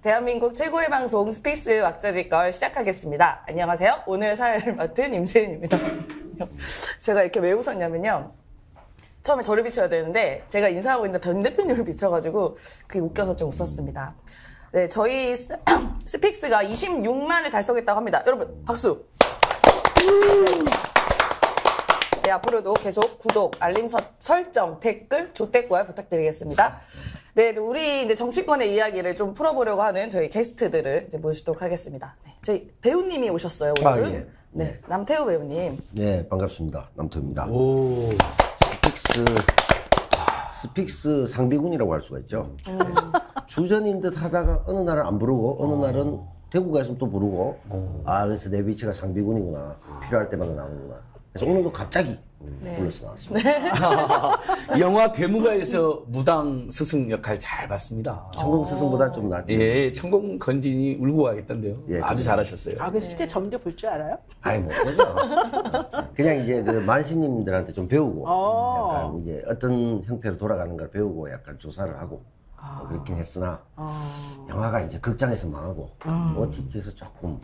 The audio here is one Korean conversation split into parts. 대한민국 최고의 방송 스픽스 왁자지껄 시작하겠습니다. 안녕하세요. 오늘 사회를 맡은 임세은입니다. 제가 이렇게 왜 웃었냐면요. 처음에 저를 비춰야 되는데 제가 인사하고 있는데 변 대표님을 비춰가지고 그게 웃겨서 좀 웃었습니다. 네, 저희 스픽스가 26만을 달성했다고 합니다. 여러분 박수! 네, 앞으로도 계속 구독, 알림 설정, 댓글, 좋댓글 부탁드리겠습니다. 네, 이제 우리 이제 정치권의 이야기를 좀 풀어보려고 하는 저희 게스트들을 이제 모시도록 하겠습니다. 네, 저희 배우님이 오셨어요, 오늘. 아, 예. 네, 남태우 배우님. 네, 반갑습니다. 남태우입니다. 오. 스픽스 상비군이라고 할 수가 있죠. 네. 주전인 듯 하다가 어느 날은 안 부르고 어느 날은 대구가 있으면 또 부르고 아, 그래서 내 위치가 상비군이구나. 필요할 때마다 나오는구나. 그래서 오늘도 갑자기 불러서 나왔습니다. 네. 영화 괴무가에서 무당 스승 역할 잘 봤습니다. 천공 스승보다 좀 낫죠. 예, 천공 건진이 울고 가겠던데요. 예, 아주 그렇죠. 잘하셨어요. 아, 그 실제 점도 볼 줄 알아요? 아니, 뭐, 그죠. 그냥 이제 그 만신님들한테 좀 배우고 약간 이제 어떤 형태로 돌아가는 걸 배우고 약간 조사를 하고 뭐 그렇긴 했으나 영화가 이제 극장에서 망하고 OTT에서 조금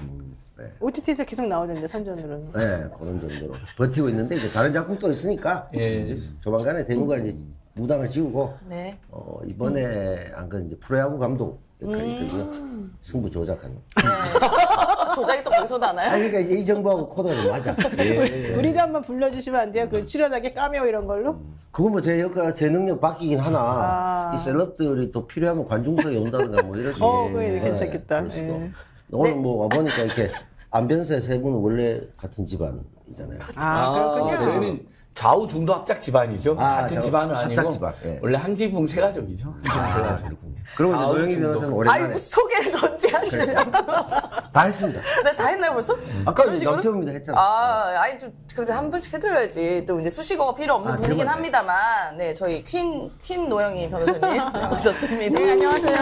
네. OTT에서 계속 나오는데 선전으로는 네, 그런 정도로 버티고 있는데 이제 다른 작품도 있으니까 예. 조만간에 대구가 이제 무당을 지우고 네. 이번에 안 그래도 이제 프로야구 감독 역할이 있거든요. 승부 조작하는. 네. 조작이 또 거기서 나나요? 아니, 그러니까 이 정부하고 코드가 맞아. 예. 우리도 한번 불러주시면 안 돼요? 그 출연하게 까메오 이런 걸로? 그건 뭐 제 역할, 제 능력 바뀌긴 하나. 아. 이 셀럽들이 또 필요하면 관중석에 온다든가 뭐 이럴 수 있는. 그게 네, 괜찮겠다. 예. 오늘 네. 뭐 와보니까 이렇게 안변세 세 분은 원래 같은 집안이잖아요. 아, 그렇군요. 저희는 좌우 중도 합작 집안이죠. 같은 집안은 아니고 집안. 예. 원래 한지붕 세 가족이죠. 세 가족. 그리고 이제 노영희 변호사는 오랜만에. 아이고 소개를 언제 하시려고. 다 했습니다. 네, 다 했나요 벌써? 아까 남태우입니다 했잖아요. 아, 아니 좀 그래서 한 분씩 해드려야지. 또 이제 수식어가 필요 없는 분이긴 합니다만, 네, 저희 퀸 노영희 변호사님 오셨습니다. 네, 안녕하세요.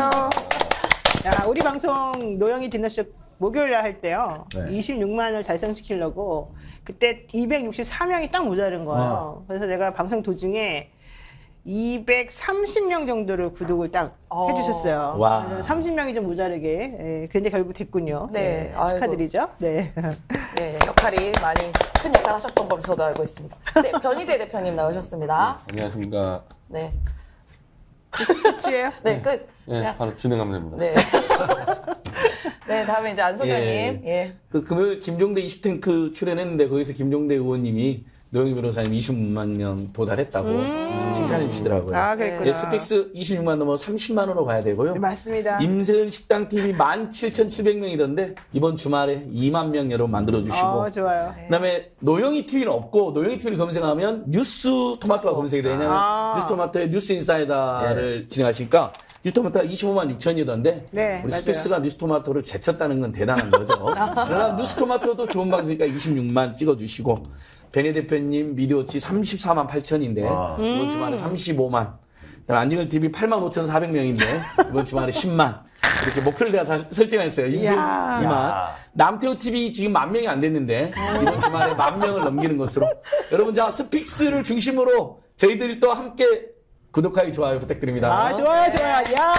야, 우리 방송 노영희 디너쇼 목요일 날 할 때요. 네. 26만을 달성시키려고 그때 264명이 딱 모자른 거예요. 그래서 내가 방송 도중에 230명 정도를 구독을 딱 해주셨어요. 30명이 좀 모자르게. 예, 그런데 결국 됐군요. 네, 예, 축하드리죠. 네. 네, 역할이 많이 큰 역할을 하셨던 걸로 저도 알고 있습니다. 네, 변희재 대표님 나오셨습니다. 네, 안녕하십니까. 네. 끝이에요? 네, 끝. 네, 바로 진행하면 됩니다. 네. 네, 다음에 이제 안 소장님. 예. 예. 그 금요일 김종대 이슈탱크 출연했는데 거기서 김종대 의원님이 노영희 변호사님 26만 명 도달했다고 칭찬해 주시더라고요. 아, 그랬구나. 예, 스픽스 26만 넘어 30만으로 가야 되고요. 네, 맞습니다. 임세은 식당 TV 17,700명이던데 이번 주말에 2만 명 여러분 만들어주시고. 좋아요. 그다음에 노영희 TV는 없고 노영희 TV를 검색하면 뉴스 토마토가 검색이 되냐면 뉴스 토마토의 뉴스 인사이다를 진행하시니까 뉴스토마토가 25만 6천이던데 네, 우리 맞아요. 스픽스가 뉴스토마토를 제쳤다는 건 대단한 거죠. 그러나 뉴스토마토도 좋은 방송이니까 26만 찍어주시고 변희 대표님 미디어치 34만 8천인데 이번 주말에 35만 그다음에 안징걸 TV 8만 5,400명인데 이번 주말에 10만 이렇게 목표를 제가 설정했어요. 임세 2만 남태우 TV 지금 1만 명이 안 됐는데 이번 주말에 1만 명을 넘기는 것으로 여러분 자 스픽스를 중심으로 저희들이 또 함께 구독하기 좋아요 부탁드립니다. 아, 좋아요, 좋아요. 야,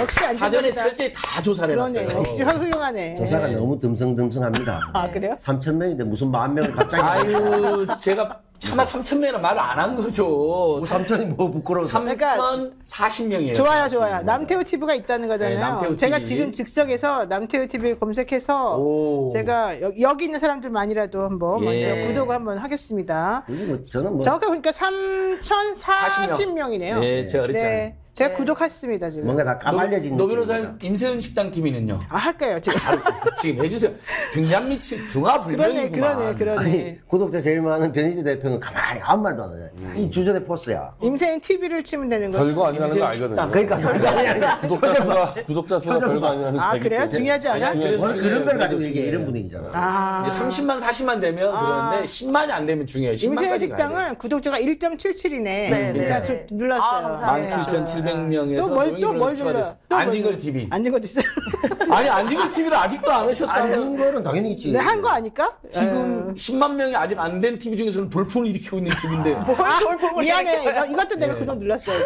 역시 안전합니다. 사전에 철저히 다 조사를 해놨어요. 역시 훌륭하네. 조사가 너무 듬성듬성합니다. 아, 그래요? 3,000명인데 무슨 10,000명을 갑자기. 아유, 제가 차마 3,000명이라 말을 안 한 거죠. 3,000이 뭐 부끄러워서. 3,040명이에요. 좋아요, 좋아요. 남태우 TV가 있다는 거잖아요. 네, 남태우 제가 TV. 지금 즉석에서 남태우 TV 검색해서 제가 여기 있는 사람들만이라도 한번 먼저 구독을 한번 하겠습니다. 뭐 저는 뭐 저가 그러니까 3,040명이네요. 네, 제가 어렸잖아요. 네. 제가 구독했습니다, 지금. 뭔가 다 까발려진. 노 변호사님, 임세은 식당 TV는요? 아, 할까요, 지금? 지금 해주세요. 등잔밑이 등화불명이구만. 그러네. 아니, 구독자 제일 많은 변희재 대표는 가만히 아무 말도 안 하네. 이 주전의 포스야. 임세은 TV를 치면 되는 거죠? 별거 아니라는 거 알거든요. 그러니까 별거 아니야. 구독자 수가 별거 아니라는 거. 아, 그래요? 중요하지 않아? 그런 걸 가지고 얘기해, 이런 분위기잖아. 아. 이제 30만, 40만 되면 그러는데 10만이 안 되면 중요해요. 임세은 식당은 구독자가 1.77이네. 네. 눌렀어요. 아, 감사합니다. 17,700. 100명에서 노영희 변호사가 안징걸 TV. 안징걸도 있어요? 아니, 안징걸 TV를 아직도 안 하셨다고. 안징걸은 당연히 있지. 네, 한 거 아닐까? 지금 10만 명이 아직 안 된 TV 중에서는 돌풍을 일으키고 있는 TV인데. 돌풍을 일으키고. 미안해. 이것도 내가 그동안 눌렀어요.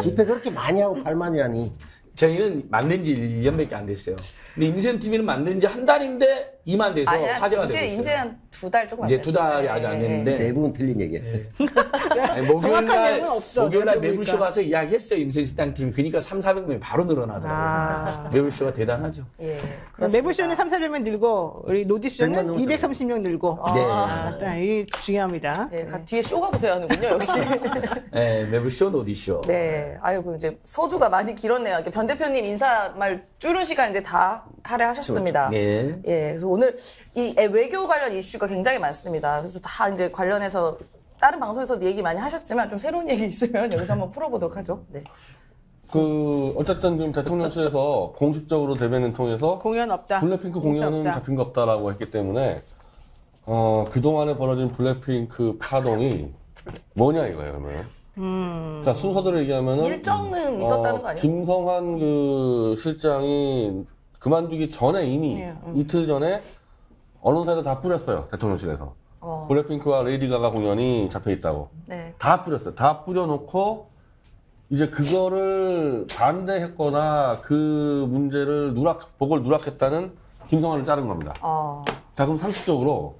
집회 그렇게 많이 하고 8만이라니. 저희는 만든 지 1년밖에 안 됐어요. 근데 임세은 TV는 만든 지 한 달인데 2만 돼서 화제가 되고 있어요. 이제 한 두 달 조금 안 됐어요. 이제 두 달이 아직 안 됐는데. 대부분 틀린 얘기야. 네. 목요일날 매불쇼 가서 이야기했어요. 임세은 식당 팀. 그러니까 3,400명이 바로 늘어나더라고요. 매불쇼가 대단하죠. 예, 매불쇼는 3,400명 늘고 우리 노디쇼는 230명 늘고. 네. 아, 이게 중요합니다. 네, 뒤에 쇼가 붙어야 하는군요. 역시. 네, 매불쇼, 노디쇼. 네, 아이고 이제 서두가 많이 길었네요. 변 대표님 인사말 줄은 시간 이제 다 할애하셨습니다. 네. 예, 그래서 오늘 이 외교 관련 이슈가 굉장히 많습니다. 그래서 다 이제 관련해서 다른 방송에서도 얘기 많이 하셨지만 좀 새로운 얘기 있으면 여기서 한번 풀어보도록 하죠. 네. 어쨌든 지금 대통령실에서 공식적으로 대변인 통해서 공연 없다. 블랙핑크 공연은 없다. 잡힌 거 없다라고 했기 때문에 그동안에 벌어진 블랙핑크 파동이 뭐냐 이거예요, 그러면. 자, 순서대로 얘기하면은. 일정은 있었다는 거 아니에요? 김성환 실장이 그만두기 전에 이미 이틀 전에 언론사에다 다 뿌렸어요. 대통령실에서. 블랙핑크와 레이디가가 공연이 잡혀있다고. 네. 다 뿌렸어요. 다 뿌려놓고 이제 그거를 반대했거나 그 문제를 그걸 누락했다는 김성환을 자른 겁니다. 자, 그럼 상식적으로.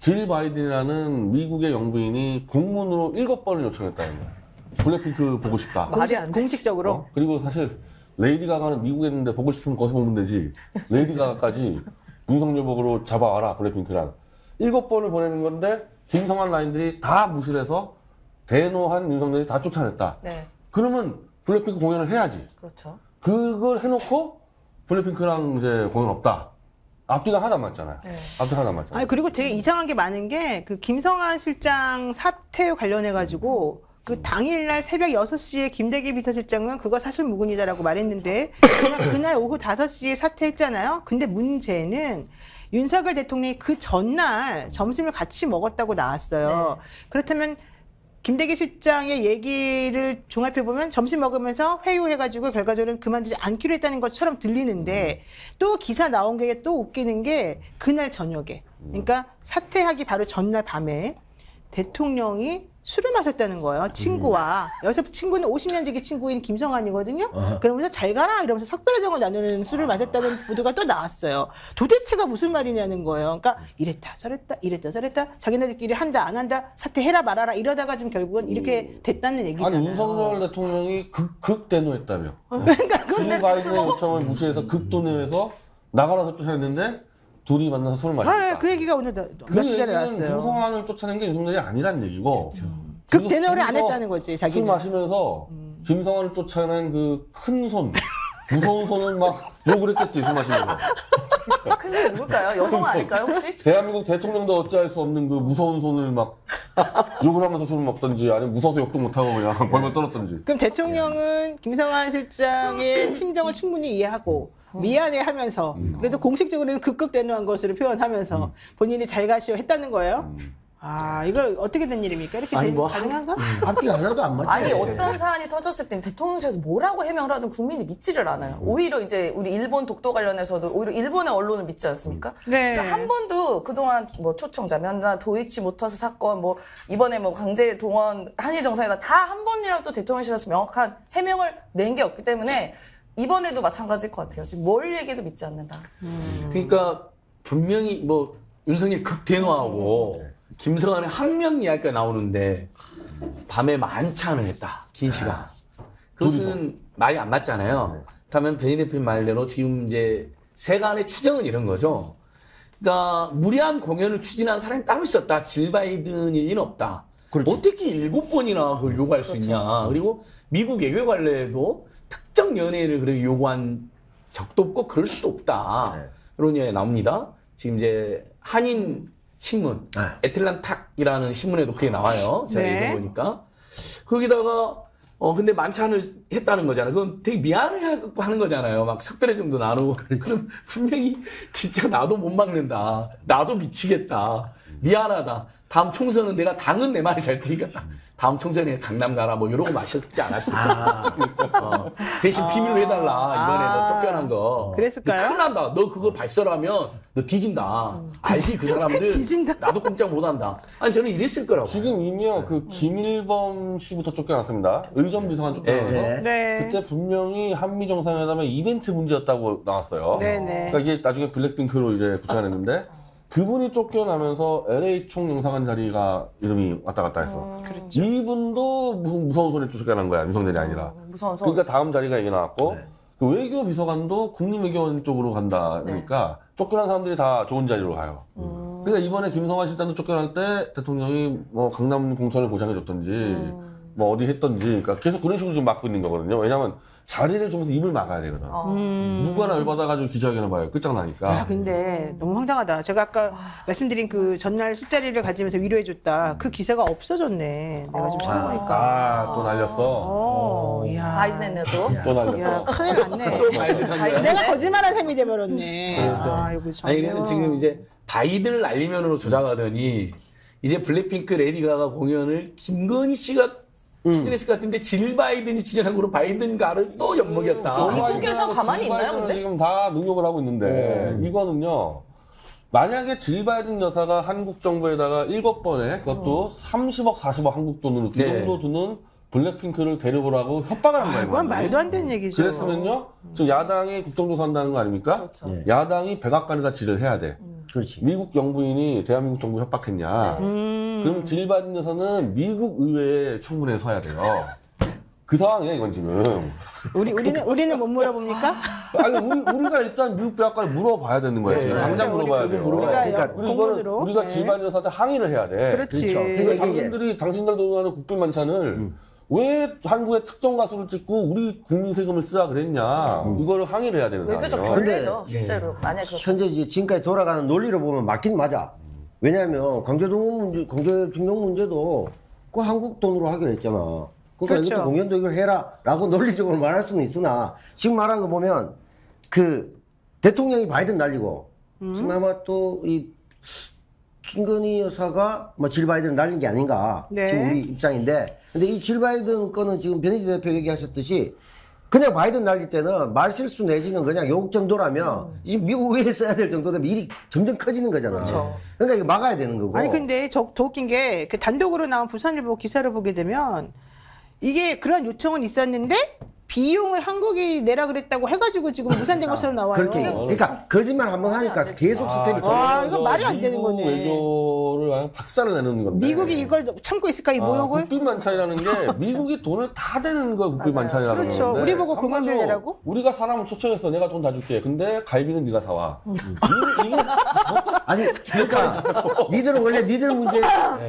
질 바이든이라는 미국의 영부인이 공문으로 7번을 요청했다는 거예요. 블랙핑크 보고 싶다. 말이 안 공식적으로. 그리고 사실 레이디 가가는 미국에 있는데 보고 싶으면 거기서 보면 되지. 레이디 가가까지 윤석열복으로 잡아와라 블랙핑크란. 7번을 보내는 건데 김성환 라인들이 다 무시를 해서 대노한 윤석열이 다 쫓아냈다. 네. 그러면 블랙핑크 공연을 해야지. 그렇죠. 그걸 해놓고 블랙핑크랑 이제 공연 없다. 앞뒤가 하나 맞잖아요. 네. 앞뒤가 하나 맞잖아요. 아니, 그리고 되게 이상한 게 많은 게, 그 김성환 실장 사퇴 관련해가지고, 그 당일날 새벽 6시에 김대기 비서실장은 그거 사실무근이다라고 말했는데, 그날 오후 5시에 사퇴했잖아요. 근데 문제는, 윤석열 대통령이 그 전날 점심을 같이 먹었다고 나왔어요. 네. 그렇다면, 김대기 실장의 얘기를 종합해보면 점심 먹으면서 회유해가지고 결과적으로는 그만두지 않기로 했다는 것처럼 들리는데 또 기사 나온 게 또 웃기는 게 그날 저녁에 그러니까 사퇴하기 바로 전날 밤에 대통령이 술을 마셨다는 거예요. 친구와. 여기서 친구는 50년 지기 친구인 김성환이거든요. 그러면서 잘 가라 이러면서 석별회정을 나누는 술을 마셨다는 보도가 또 나왔어요. 도대체가 무슨 말이냐는 거예요. 그러니까 이랬다 저랬다 이랬다 저랬다 자기네들끼리 한다 안 한다 사퇴해라 말아라 이러다가 지금 결국은 이렇게 됐다는 얘기잖아요. 아니 윤석열 대통령이 극대노했다며. 그러니까 질 바이든의 요청을 무시해서 극도노해서 나가라서 쫓아냈는데 둘이 만나서 술을 마셨다. 아, 그 얘기가 오늘 며칠 전에 나왔어요. 김성환을 쫓아낸 게 윤석열이 아니란 얘기고. 그렇죠. 극대노를 안 했다는 거지, 자기는. 술 마시면서 김성환을 쫓아낸 그 큰 손, 무서운 손은 막 욕을 했겠지, 술 마시면서. 큰 손이 누굴까요? 여성 아닐까요, 혹시? 대한민국 대통령도 어찌할 수 없는 그 무서운 손을 막 욕을 하면서 술을 먹던지, 아니면 무서워서 욕도 못하고 그냥 벌벌 떨었던지. 그럼 대통령은 김성환 실장의 심정을 충분히 이해하고, 미안해하면서 그래도 공식적으로는 극극대노한 것으로 표현하면서 본인이 잘 가시오 했다는 거예요. 아 이걸 어떻게 된 일입니까? 이렇게 되는 거 가능한가? 앞뒤가 하나도 안 맞죠. 아니 어떤 사안이 터졌을 때 대통령실에서 뭐라고 해명을 하든 국민이 믿지를 않아요. 오히려 이제 우리 일본 독도 관련해서도 오히려 일본의 언론을 믿지 않습니까? 네. 그러니까 한 번도 그동안 뭐 초청자 면담, 도이치모터스 사건, 뭐 이번에 뭐 강제 동원, 한일 정상회담 다 한 번이라도 대통령실에서 명확한 해명을 낸 게 없기 때문에. 이번에도 마찬가지일 것 같아요. 지금 뭘 얘기해도 믿지 않는다. 그러니까 분명히 뭐 윤석열 극대노하고 김성환의 항명 이야기가 나오는데 밤에 만찬을 했다. 긴 시간. 그것은 말이 안 맞잖아요. 그렇다면 변희재 대표님 말대로 지금 이제 세간의 추정은 이런 거죠. 그러니까 무리한 공연을 추진한 사람이 따로 있었다. 질 바이든일 리는 없다. 그렇죠. 어떻게 7번이나 그걸 요구할 수 있냐. 그리고 미국 외교 관례에도 특정 연예인을 그렇게 요구한 적도 없고 그럴 수도 없다. 네. 이런 이야기 나옵니다. 지금 이제 한인신문, 네. 에틀란타이라는 신문에도 그게 나와요. 제가 네. 읽어보니까. 거기다가 근데 만찬을 했다는 거잖아요. 그건 되게 미안해하고 하는 거잖아요. 막 석별회정도 나누고. 그렇죠. 그럼 분명히 진짜 나도 못 막는다. 나도 미치겠다. 미안하다. 다음 총선은 내가 당은 내 말을 잘 들으니까 다음 총선에 강남 가라 뭐 이러고 마셨지 않았을까. 대신 비밀로 해달라. 이번에 너 쫓겨난 거. 그랬을까요? 큰일 난다. 너 그거 발설하면 너 뒤진다. 알지 그 사람들. 뒤진다. 나도 꼼짝 못한다. 아니 저는 이랬을 거라고. 지금 이미요. 네. 그 김일범 씨부터 쫓겨났습니다. 의전비서관 쫓겨나서. 네. 네. 그때 분명히 한미정상회담에 이벤트 문제였다고 나왔어요. 네. 네. 그러니까 이게 나중에 블랙핑크로 이제 구체화했는데 그분이 쫓겨나면서 LA 총영사관 자리가 이름이 왔다 갔다 했어. 그렇죠. 이분도 무슨 무서운 손에 쫓겨난 거야. 윤석열이 아니라. 무서운 손. 그러니까 다음 자리가 이게 나왔고 네. 그 외교 비서관도 국립외교원 쪽으로 간다. 그러니까 네. 쫓겨난 사람들이 다 좋은 자리로 가요. 그러니까 이번에 김성환 실장도 쫓겨날 때 대통령이 뭐 강남 공천을 보장해줬던지 뭐 어디 했던지 그러니까 계속 그런 식으로 지금 막고 있는 거거든요. 왜냐면 자리를 주면서 입을 막아야 되거든. 누구 하나 열받아가지고 기자회견을 봐요. 끝장나니까. 야, 근데 너무 황당하다. 제가 아까 말씀드린 그 전날 술자리를 가지면서 위로해줬다. 그 기사가 없어졌네. 내가 좀 찾아보니까. 아, 또 날렸어. 이야. 바이든네 또. 또 날렸어. 큰일 났네. 또 바이든. 내가 거짓말한 셈이 돼버렸네. 그래서. 아이고, 참. 아니, 그래서 지금 이제 바이든을 날리면으로 조작하더니 이제 블랙핑크 레이디가가 공연을 김건희 씨가 스트레스 같은데 질 바이든이 추진한 거로 바이든 가를 또 엿먹였다. 미국에서 가만히 있나요? 근데? 지금 다 능욕을 하고 있는데 이거는요. 만약에 질 바이든 여사가 한국 정부에다가 7번에 그것도 30억, 40억 한국 돈으로 그 정도 드는 블랙핑크를 데려보라고 협박을 한 거예요. 그건 말도 안 되는 얘기죠. 그랬으면요. 지금 야당이 국정조사 한다는 거 아닙니까? 그렇죠. 네. 야당이 백악관에다 질을 해야 돼. 그렇지. 미국 영부인이 대한민국 정부 협박했냐. 그럼 질 바이든 여사는 미국 의회에 청문회에 서야 돼요. 그 상황이야 이건 지금. 우리는 못 물어봅니까? 아니 우리가 일단 미국 백악관에 물어봐야 되는 거예요. 네, 지금. 당장 물어봐야 돼요. 그러니까 우리가 질 바이든 여사한테 항의를 해야 돼. 그렇지. 그렇죠. 당신들 돈하는 국빈 만찬을 왜 한국의 특정 가수를 찍고 우리 국민 세금을 쓰라 그랬냐. 이걸 항의를 해야 되는 거예요. 외교적 결례죠. 실제로. 만약에 현재 이제 지금까지 돌아가는 논리로 보면 맞긴 맞아. 왜냐하면 강제징용 문제도 그 한국 돈으로 하기로 했잖아. 그러니까 그렇죠. 이것도 공연도 이걸 해라라고 논리적으로 말할 수는 있으나 지금 말한 거 보면 그 대통령이 바이든 날리고 지금 아마 또 이 김건희 여사가 뭐 질 바이든 날린 게 아닌가 지금 우리 입장인데 근데 이 질 바이든 거는 지금 변희재 대표 얘기하셨듯이 그냥 바이든 날릴 때는 말실수 내지는 그냥 욕 정도라면 지금 미국 의회에 써야 될 정도 되면 일이 점점 커지는 거잖아. 그렇죠. 그러니까 이거 막아야 되는 거고. 아니 근데 더 웃긴 게 그 단독으로 나온 부산일보 기사를 보게 되면 이게 그런 요청은 있었는데 비용을 한국이 내라 그랬다고 해가지고 지금 무산된 것처럼 나와요. 그러니까 거짓말 한번 하니까 계속 스텝이 이거 말이 안 되는 거네. 외교를 박살을 내는 건데. 미국이 이걸 참고 있을까 이 모욕을? 국빈 만찬이라는 게 미국이 돈을 다 대는 거야. 국빈 만찬이라는 건. 그렇죠. 우리 보고 공연비 내라고? 우리가 사람을 초청했어. 내가 돈 다 줄게. 근데 갈비는 네가 사 와. 아니 그러니까 니들은 원래 니들 문제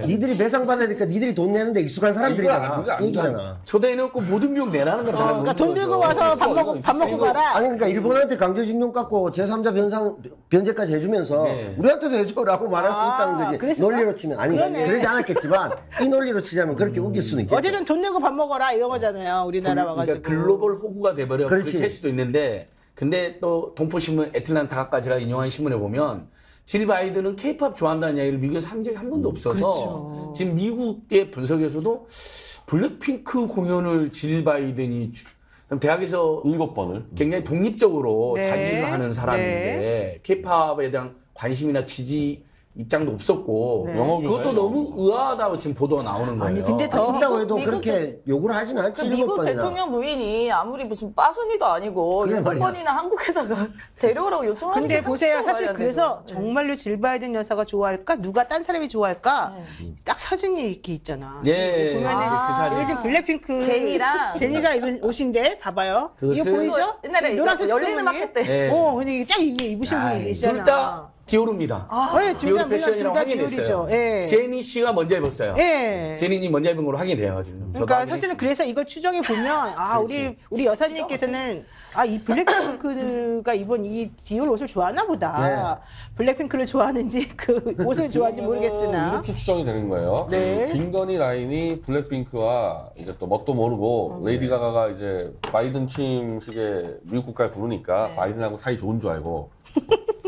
니들이 배상 받아야 되니까 니들이 돈 내는데 익숙한 사람들이잖아. 얘기잖아. 초대해놓고 모든 비용 내라는 거야. 그러니까 돈 들고 와서 밥 먹고 가라. 아니 그러니까 일본한테 강제징용 깎고 제3자 변제까지 해주면서 우리한테도 해줘라고 말할 수 있다는 거지. 그랬을까? 논리로 치면 아니 그러네. 그러지 않았겠지만 이 논리로 치자면 그렇게 우길 수는 있겠지. 어제는 돈 내고 밥 먹어라 이런 거잖아요. 우리나라 와가지고. 그러니까 글로벌 호구가 돼버려. 그렇게 할 수도 있는데 근데 또 동포신문 에틀란타까지가 인용한 신문에 보면 질 바이든은 케이팝 좋아한다는 이야기를 미국에서 한 적이 한 번도 없어서 그렇죠. 지금 미국의 분석에서도 블랙핑크 공연을 질 바이든이 대학에서 7번을 굉장히 독립적으로 자기를 하는 사람인데 케이팝에 대한 관심이나 지지 입장도 없었고 그것도 너무 의아하다고 지금 보도가 나오는 거예요. 아니 근데 더 있다고 해도 그렇게 욕을 하진 않지. 미국 대통령 부인이 아무리 무슨 빠순이도 아니고 7번이나 한국에다가 데려오라고 요청하는 근데 게 보세요. 사실 그래서 정말로 질 바이든 여사가 좋아할까? 누가 딴 사람이 좋아할까? 딱 사진이 이렇게 있잖아. 네. 보면은 그 지금 블랙핑크 제니가 입은 옷인데 봐봐요. 이거 보이죠? 옛날에 열린 음악 했대. 근데 딱 이게 입으신 분이 계시잖아. 디오르입니다. 디오르 패션이랑 확인됐어요. 제니 씨가 먼저 입었어요. 제니님 먼저 입은 걸로 확인돼요 지금. 그러니까 사실은 그래서 이걸 추정해 보면 우리 여사님께서는 이 블랙핑크가 입은 이 디오르 옷을 좋아하나 보다. 블랙핑크를 좋아하는지 그 옷을 좋아하는지 모르겠으나 이렇게 추정이 되는 거예요. 김건희 라인이 블랙핑크와 이제 또 뭣도 모르고 레이디 가가가 이제 바이든 취임식에 미국 국가를 부르니까 바이든하고 사이 좋은 줄 알고.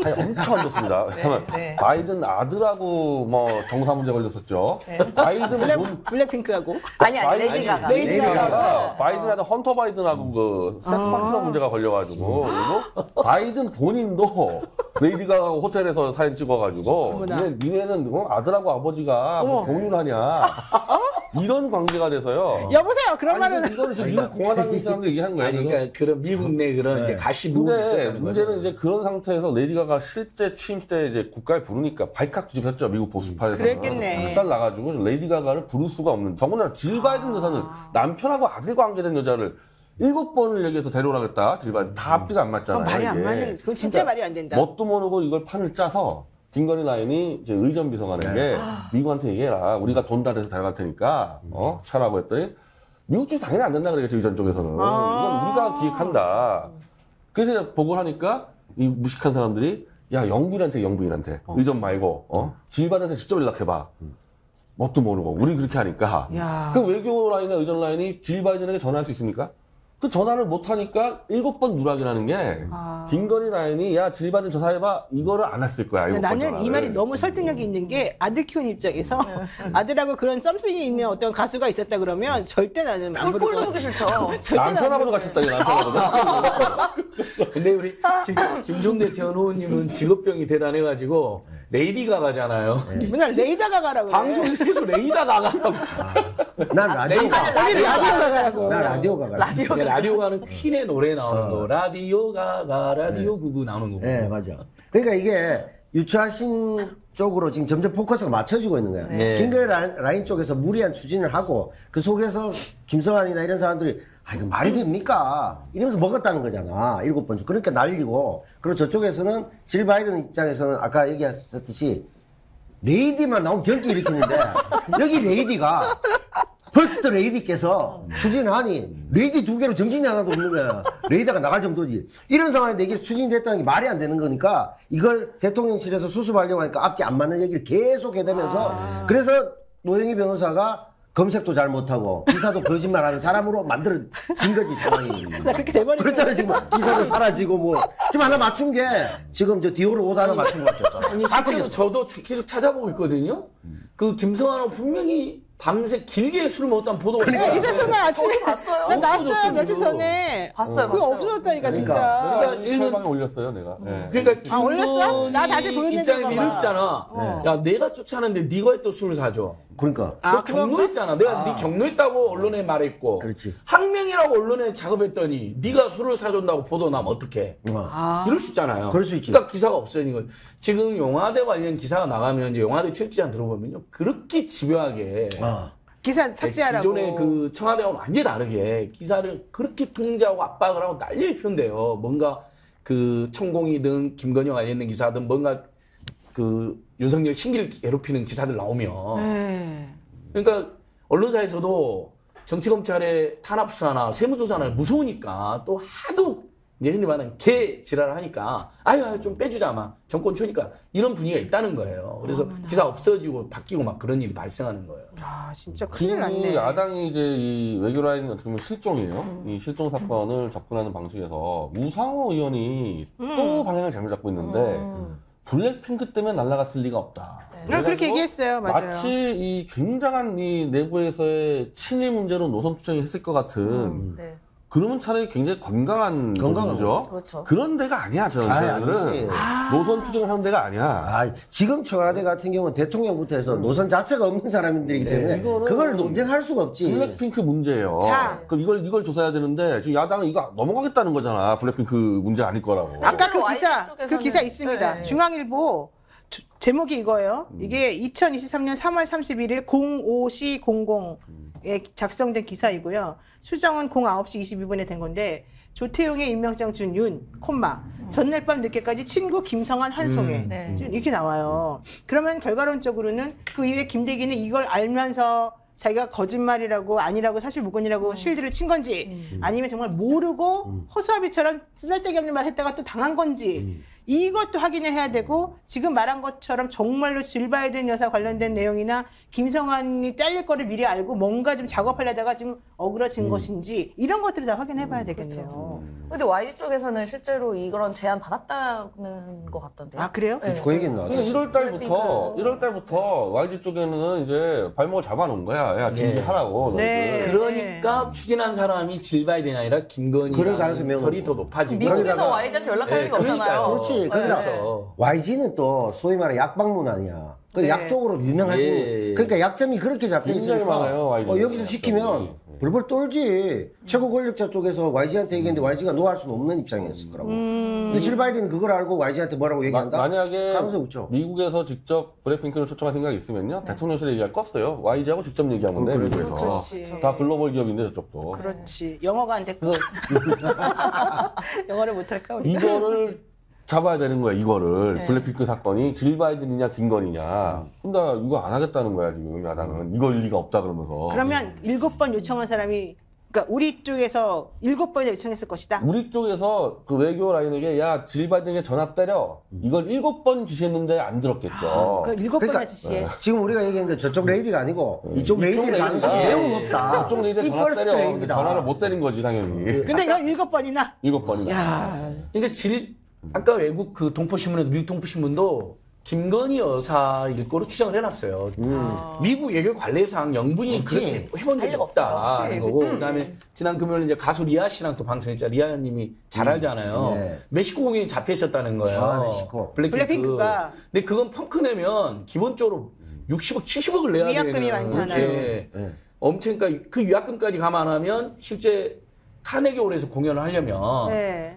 차이 엄청 안 좋습니다. 네. 바이든 아들하고 뭐 정사 문제 걸렸었죠. 네. 바이든 블랙핑크하고 아니 레이디가가. 바이든 아들 헌터 바이든하고 그 섹스 파트너 문제가 걸려가지고 그리고 바이든 본인도 레이디가가 호텔에서 사진 찍어가지고 니네는 아들하고 아버지가 뭐 공유하냐. 이런 관계가 돼서요. 여보세요. 그런 말은 이거는 지금 미국 공화당인 사람들 얘기한 거예요. 아니, 그러니까 그런 미국 내 그런 이제 가시 무음이 있었다는 문제는 거죠. 이제 그런 상태에서 레이디가가 실제 취임 때 이제 국가에 부르니까 발칵 뒤집혔죠. 미국 보수파에서. 그랬겠네. 박살 나가지고 레이디가가를 부를 수가 없는. 더구나 질 바이든 여사는 남편하고 아들 관계된 여자를 7번을 얘기해서 데려오라고 했다. 질 바이든 다 앞뒤가 안 맞잖아요. 말이 안 맞는. 그건 진짜 그러니까 말이 안 된다. 뭣도 모르고 이걸 판을 짜서. 김건희 라인이 이제 의전비서관에게 미국한테 얘기해라. 우리가 돈 다 돼서 데려갈 테니까 차라고 했더니 미국 쪽이 당연히 안 된다 그러겠죠. 의전 쪽에서는. 이건 우리가 기획한다. 그래서 보고를 하니까 이 무식한 사람들이 야 영부인한테 의전 말고 질반한테 직접 연락해봐. 뭣도 모르고 우리 그렇게 하니까. 야. 그 외교 라인이나 의전 라인이 질 바이든에게 전화할 수 있습니까? 그 전화를 못 하니까 7번 누락이라는 게 김건희 라인이 야 질 바이든 조사해봐 이거를 안 했을 거야. 나는 이 말이 너무 설득력이 있는 게 아들 키운 입장에서 아들하고 그런 썸씽이 있는 어떤 가수가 있었다 그러면 절대 나는 안 부를 거 같아. 남편하고도 같이 했다. 남편하고도. 근데 우리 김종대 전 의원님은 직업병이 대단해가지고 레이디가가잖아요. 네. 맨날 레이다가가라고. 방송에서 계속 레이다가가라고. 난 라디오가가라고. 라디오가는 퀸의 노래 나오는 거. 라디오가가, 라디오구구 나오는 거고. 네, 맞아. 그러니까 이게 유추하신 쪽으로 지금 점점 포커스가 맞춰지고 있는 거야. 네. 김건희 라인 쪽에서 무리한 추진을 하고 그 속에서 김성환이나 이런 사람들이 아, 이거 말이 됩니까? 이러면서 먹었다는 거잖아. 7번 주. 그러니까 날리고. 그리고 저쪽에서는 질 바이든 입장에서는 아까 얘기하셨듯이 레이디만 나오면 경기 일으키는데 여기 레이디가 퍼스트 레이디께서 추진하니 레이디 2개로 정신이 하나도 없는 거야. 레이디가 나갈 정도지. 이런 상황인데 이게 추진됐다는 게 말이 안 되는 거니까 이걸 대통령실에서 수습하려고 하니까 앞뒤 안 맞는 얘기를 계속 해대면서 그래서 노영희 변호사가 검색도 잘 못하고 기사도 거짓말하는 사람으로 만들어진 거지 상황이. 그렇게 돼버리네. 그렇잖아 지금 기사도 사라지고 뭐 지금 하나 맞춘 게 지금 저 디오르 옷 하나 맞춘 것 같았다. 아니 실제로 저도 계속 찾아보고 있거든요. 그 김성환은 분명히 밤새 길게 술을 먹었다는 보도가 그래, 있었어요. 나 아침에 봤어요. 나 나왔어요 며칠 전에. 봤어요. 그거 없어졌다니까 그러니까, 진짜. 철방에 올렸어요 내가. 네. 그러니까 아 올렸어? 나 다시 보였는데. 입장에서 이럴 수 있잖아. 야 내가 쫓아내는데 네가 또 술을 사줘. 그러니까. 너 경로했잖아. 내가 네 경로했다고 언론에 말했고. 그렇지. 항명이라고 언론에 작업했더니 네가 술을 사준다고 보도 나면 어떡해. 이럴 수 있잖아요. 그럴 수 있지. 그러니까 기사가 없어요. 이건. 지금 영화대 관련 기사가 나가면 이제 영화대 취재한 들어보면요. 그렇게 집요하게. 기사 삭제하라고. 기존의 그 청와대하고는 완전히 다르게 기사를 그렇게 통제하고 압박을 하고 난리일 편데요. 뭔가 그 천공이든 김건희 관련된 기사든 뭔가 그 윤석열 신기를 괴롭히는 기사들 나오면 그러니까 언론사에서도 정치검찰의 탄압수사나 세무조사나 무서우니까 또 하도 이제 흔히 말하는 개 지랄을 하니까 아유 좀 빼주자 막 정권 초니까 이런 분위기가 있다는 거예요. 그래서 기사 없어지고 바뀌고 막 그런 일이 발생하는 거예요. 아 진짜 큰일 났네. 야당이 이제 이 외교라인 어떻게 보면 실종이에요. 이 실종 사건을 접근하는 방식에서 우상호 의원이 또 방향을 잘못 잡고 있는데 블랙핑크 때문에 날아갔을 리가 없다. 네. 그렇게 얘기했어요. 맞아요. 마치 이 굉장한 이 내부에서의 친일 문제로 노선 투쟁을 했을 것 같은 그러면 차라리 굉장히 건강한 거죠. 그렇죠. 그런 데가 아니야, 저는. 노선 투쟁을 하는 데가 아니야. 지금 청와대 같은 경우는 대통령부터 해서 노선 자체가 없는 사람들이기 때문에 그걸 논쟁할 수가 없지. 블랙핑크 문제예요. 자. 그럼 이걸 조사해야 되는데 지금 야당은 이거 넘어가겠다는 거잖아. 블랙핑크 문제 아닐 거라고. 아까 그 기사 있습니다. 네. 중앙일보. 제목이 이거예요. 이게 2023년 3월 31일 05시 00에 작성된 기사이고요. 수정은 09시 22분에 된 건데 조태용의 임명장 준 윤, 콤마 전날 밤 늦게까지 친구 김성환 한송해 이렇게 나와요. 그러면 결과론적으로는 그 이후에 김대기는 이걸 알면서 자기가 거짓말이라고 아니라고 사실무근이라고 실드를 친 건지 아니면 정말 모르고 허수아비처럼 쓰잘데기 없는 말 했다가 또 당한 건지 이것도 확인을 해야 되고, 지금 말한 것처럼 정말로 질 바이든 여사 관련된 내용이나 김성환이 잘릴 거를 미리 알고 뭔가 좀 작업하려다가 지금 어그러진 것인지, 이런 것들을 다 확인해 봐야 되겠네요. 근데 YG 쪽에서는 실제로 이런 제안 받았다는 것 같던데요. 아, 그래요? 네. 그 얘기는 나왔어요. 1월달부터 YG 쪽에는 이제 발목을 잡아놓은 거야. 야, 준비하라고. 네. 네. 그러니까 추진한 사람이 질 바이든이 아니라 김건희라는 설이 더 높아지고. 미국에서 YG한테 연락할 리가 없잖아요. 그렇지. 그렇죠. YG는 또 소위 말해 약방문 아니야. 그 약 쪽으로 유명하신. 그러니까 약점이 그렇게 잡혀 있으니까 여기서 시키면 벌벌 떨지. 최고 권력자 쪽에서 YG한테 얘기했는데 YG가 노할 수는 없는 입장이었을 거라고. 근데 질 바이든은 그걸 알고 YG한테 뭐라고 얘기한다? 만약에 미국에서 직접 블랙핑크를 초청할 생각이 있으면요, 대통령실에 얘기할 거 없어요. YG하고 직접 얘기한 건데, 미국에서 다 글로벌 기업인데 저쪽도. 그렇지. 영어가 안 됐고. 영어를 못할까? 이거를 잡아야 되는 거야, 이거를. 블랙핑크 사건이 질 바이든이냐 김건희냐. 근데 이거 안 하겠다는 거야, 지금 야당은. 이걸 리가 없다 그러면서. 그러면 7번 요청한 사람이, 그러니까 우리 쪽에서 7번이나 요청했을 것이다? 우리 쪽에서 그 외교 라인에게, 야, 질 바이든에게 전화 때려. 이걸 7번 지시했는데 안 들었겠죠. 아, 그 7번이나 지시해. 그러니까 지금 우리가 얘기했는데 저쪽 레이디가 아니고 이쪽 레이디가 가능성이 매우 높다. 이쪽 레이디에 전화 때려. 레이디다. 전화를 못 때린 거지, 당연히. 근데 이건 7번이나? 7번이나. 야. 그러니까 아까 외국 그 동포신문에도, 미국 동포신문도 김건희 여사 일거로 추정을 해놨어요. 미국 외교 관례상 영분이 그렇게 해본 적이 없다. 그다음에 지난 금요일 이제 가수 리아 씨랑 또 방송했잖아. 리아님이 잘 알잖아요. 멕시코 공연이 잡혀 있었다는 거예요. 아, 멕시코. 블랙핑크가. 근데 그건 펑크 내면 기본적으로 60억, 70억을 내야 되는. 위약금이 많잖아요. 엄청, 그러니까 그 위약금까지 감안하면 실제 카네기홀에서 공연을 하려면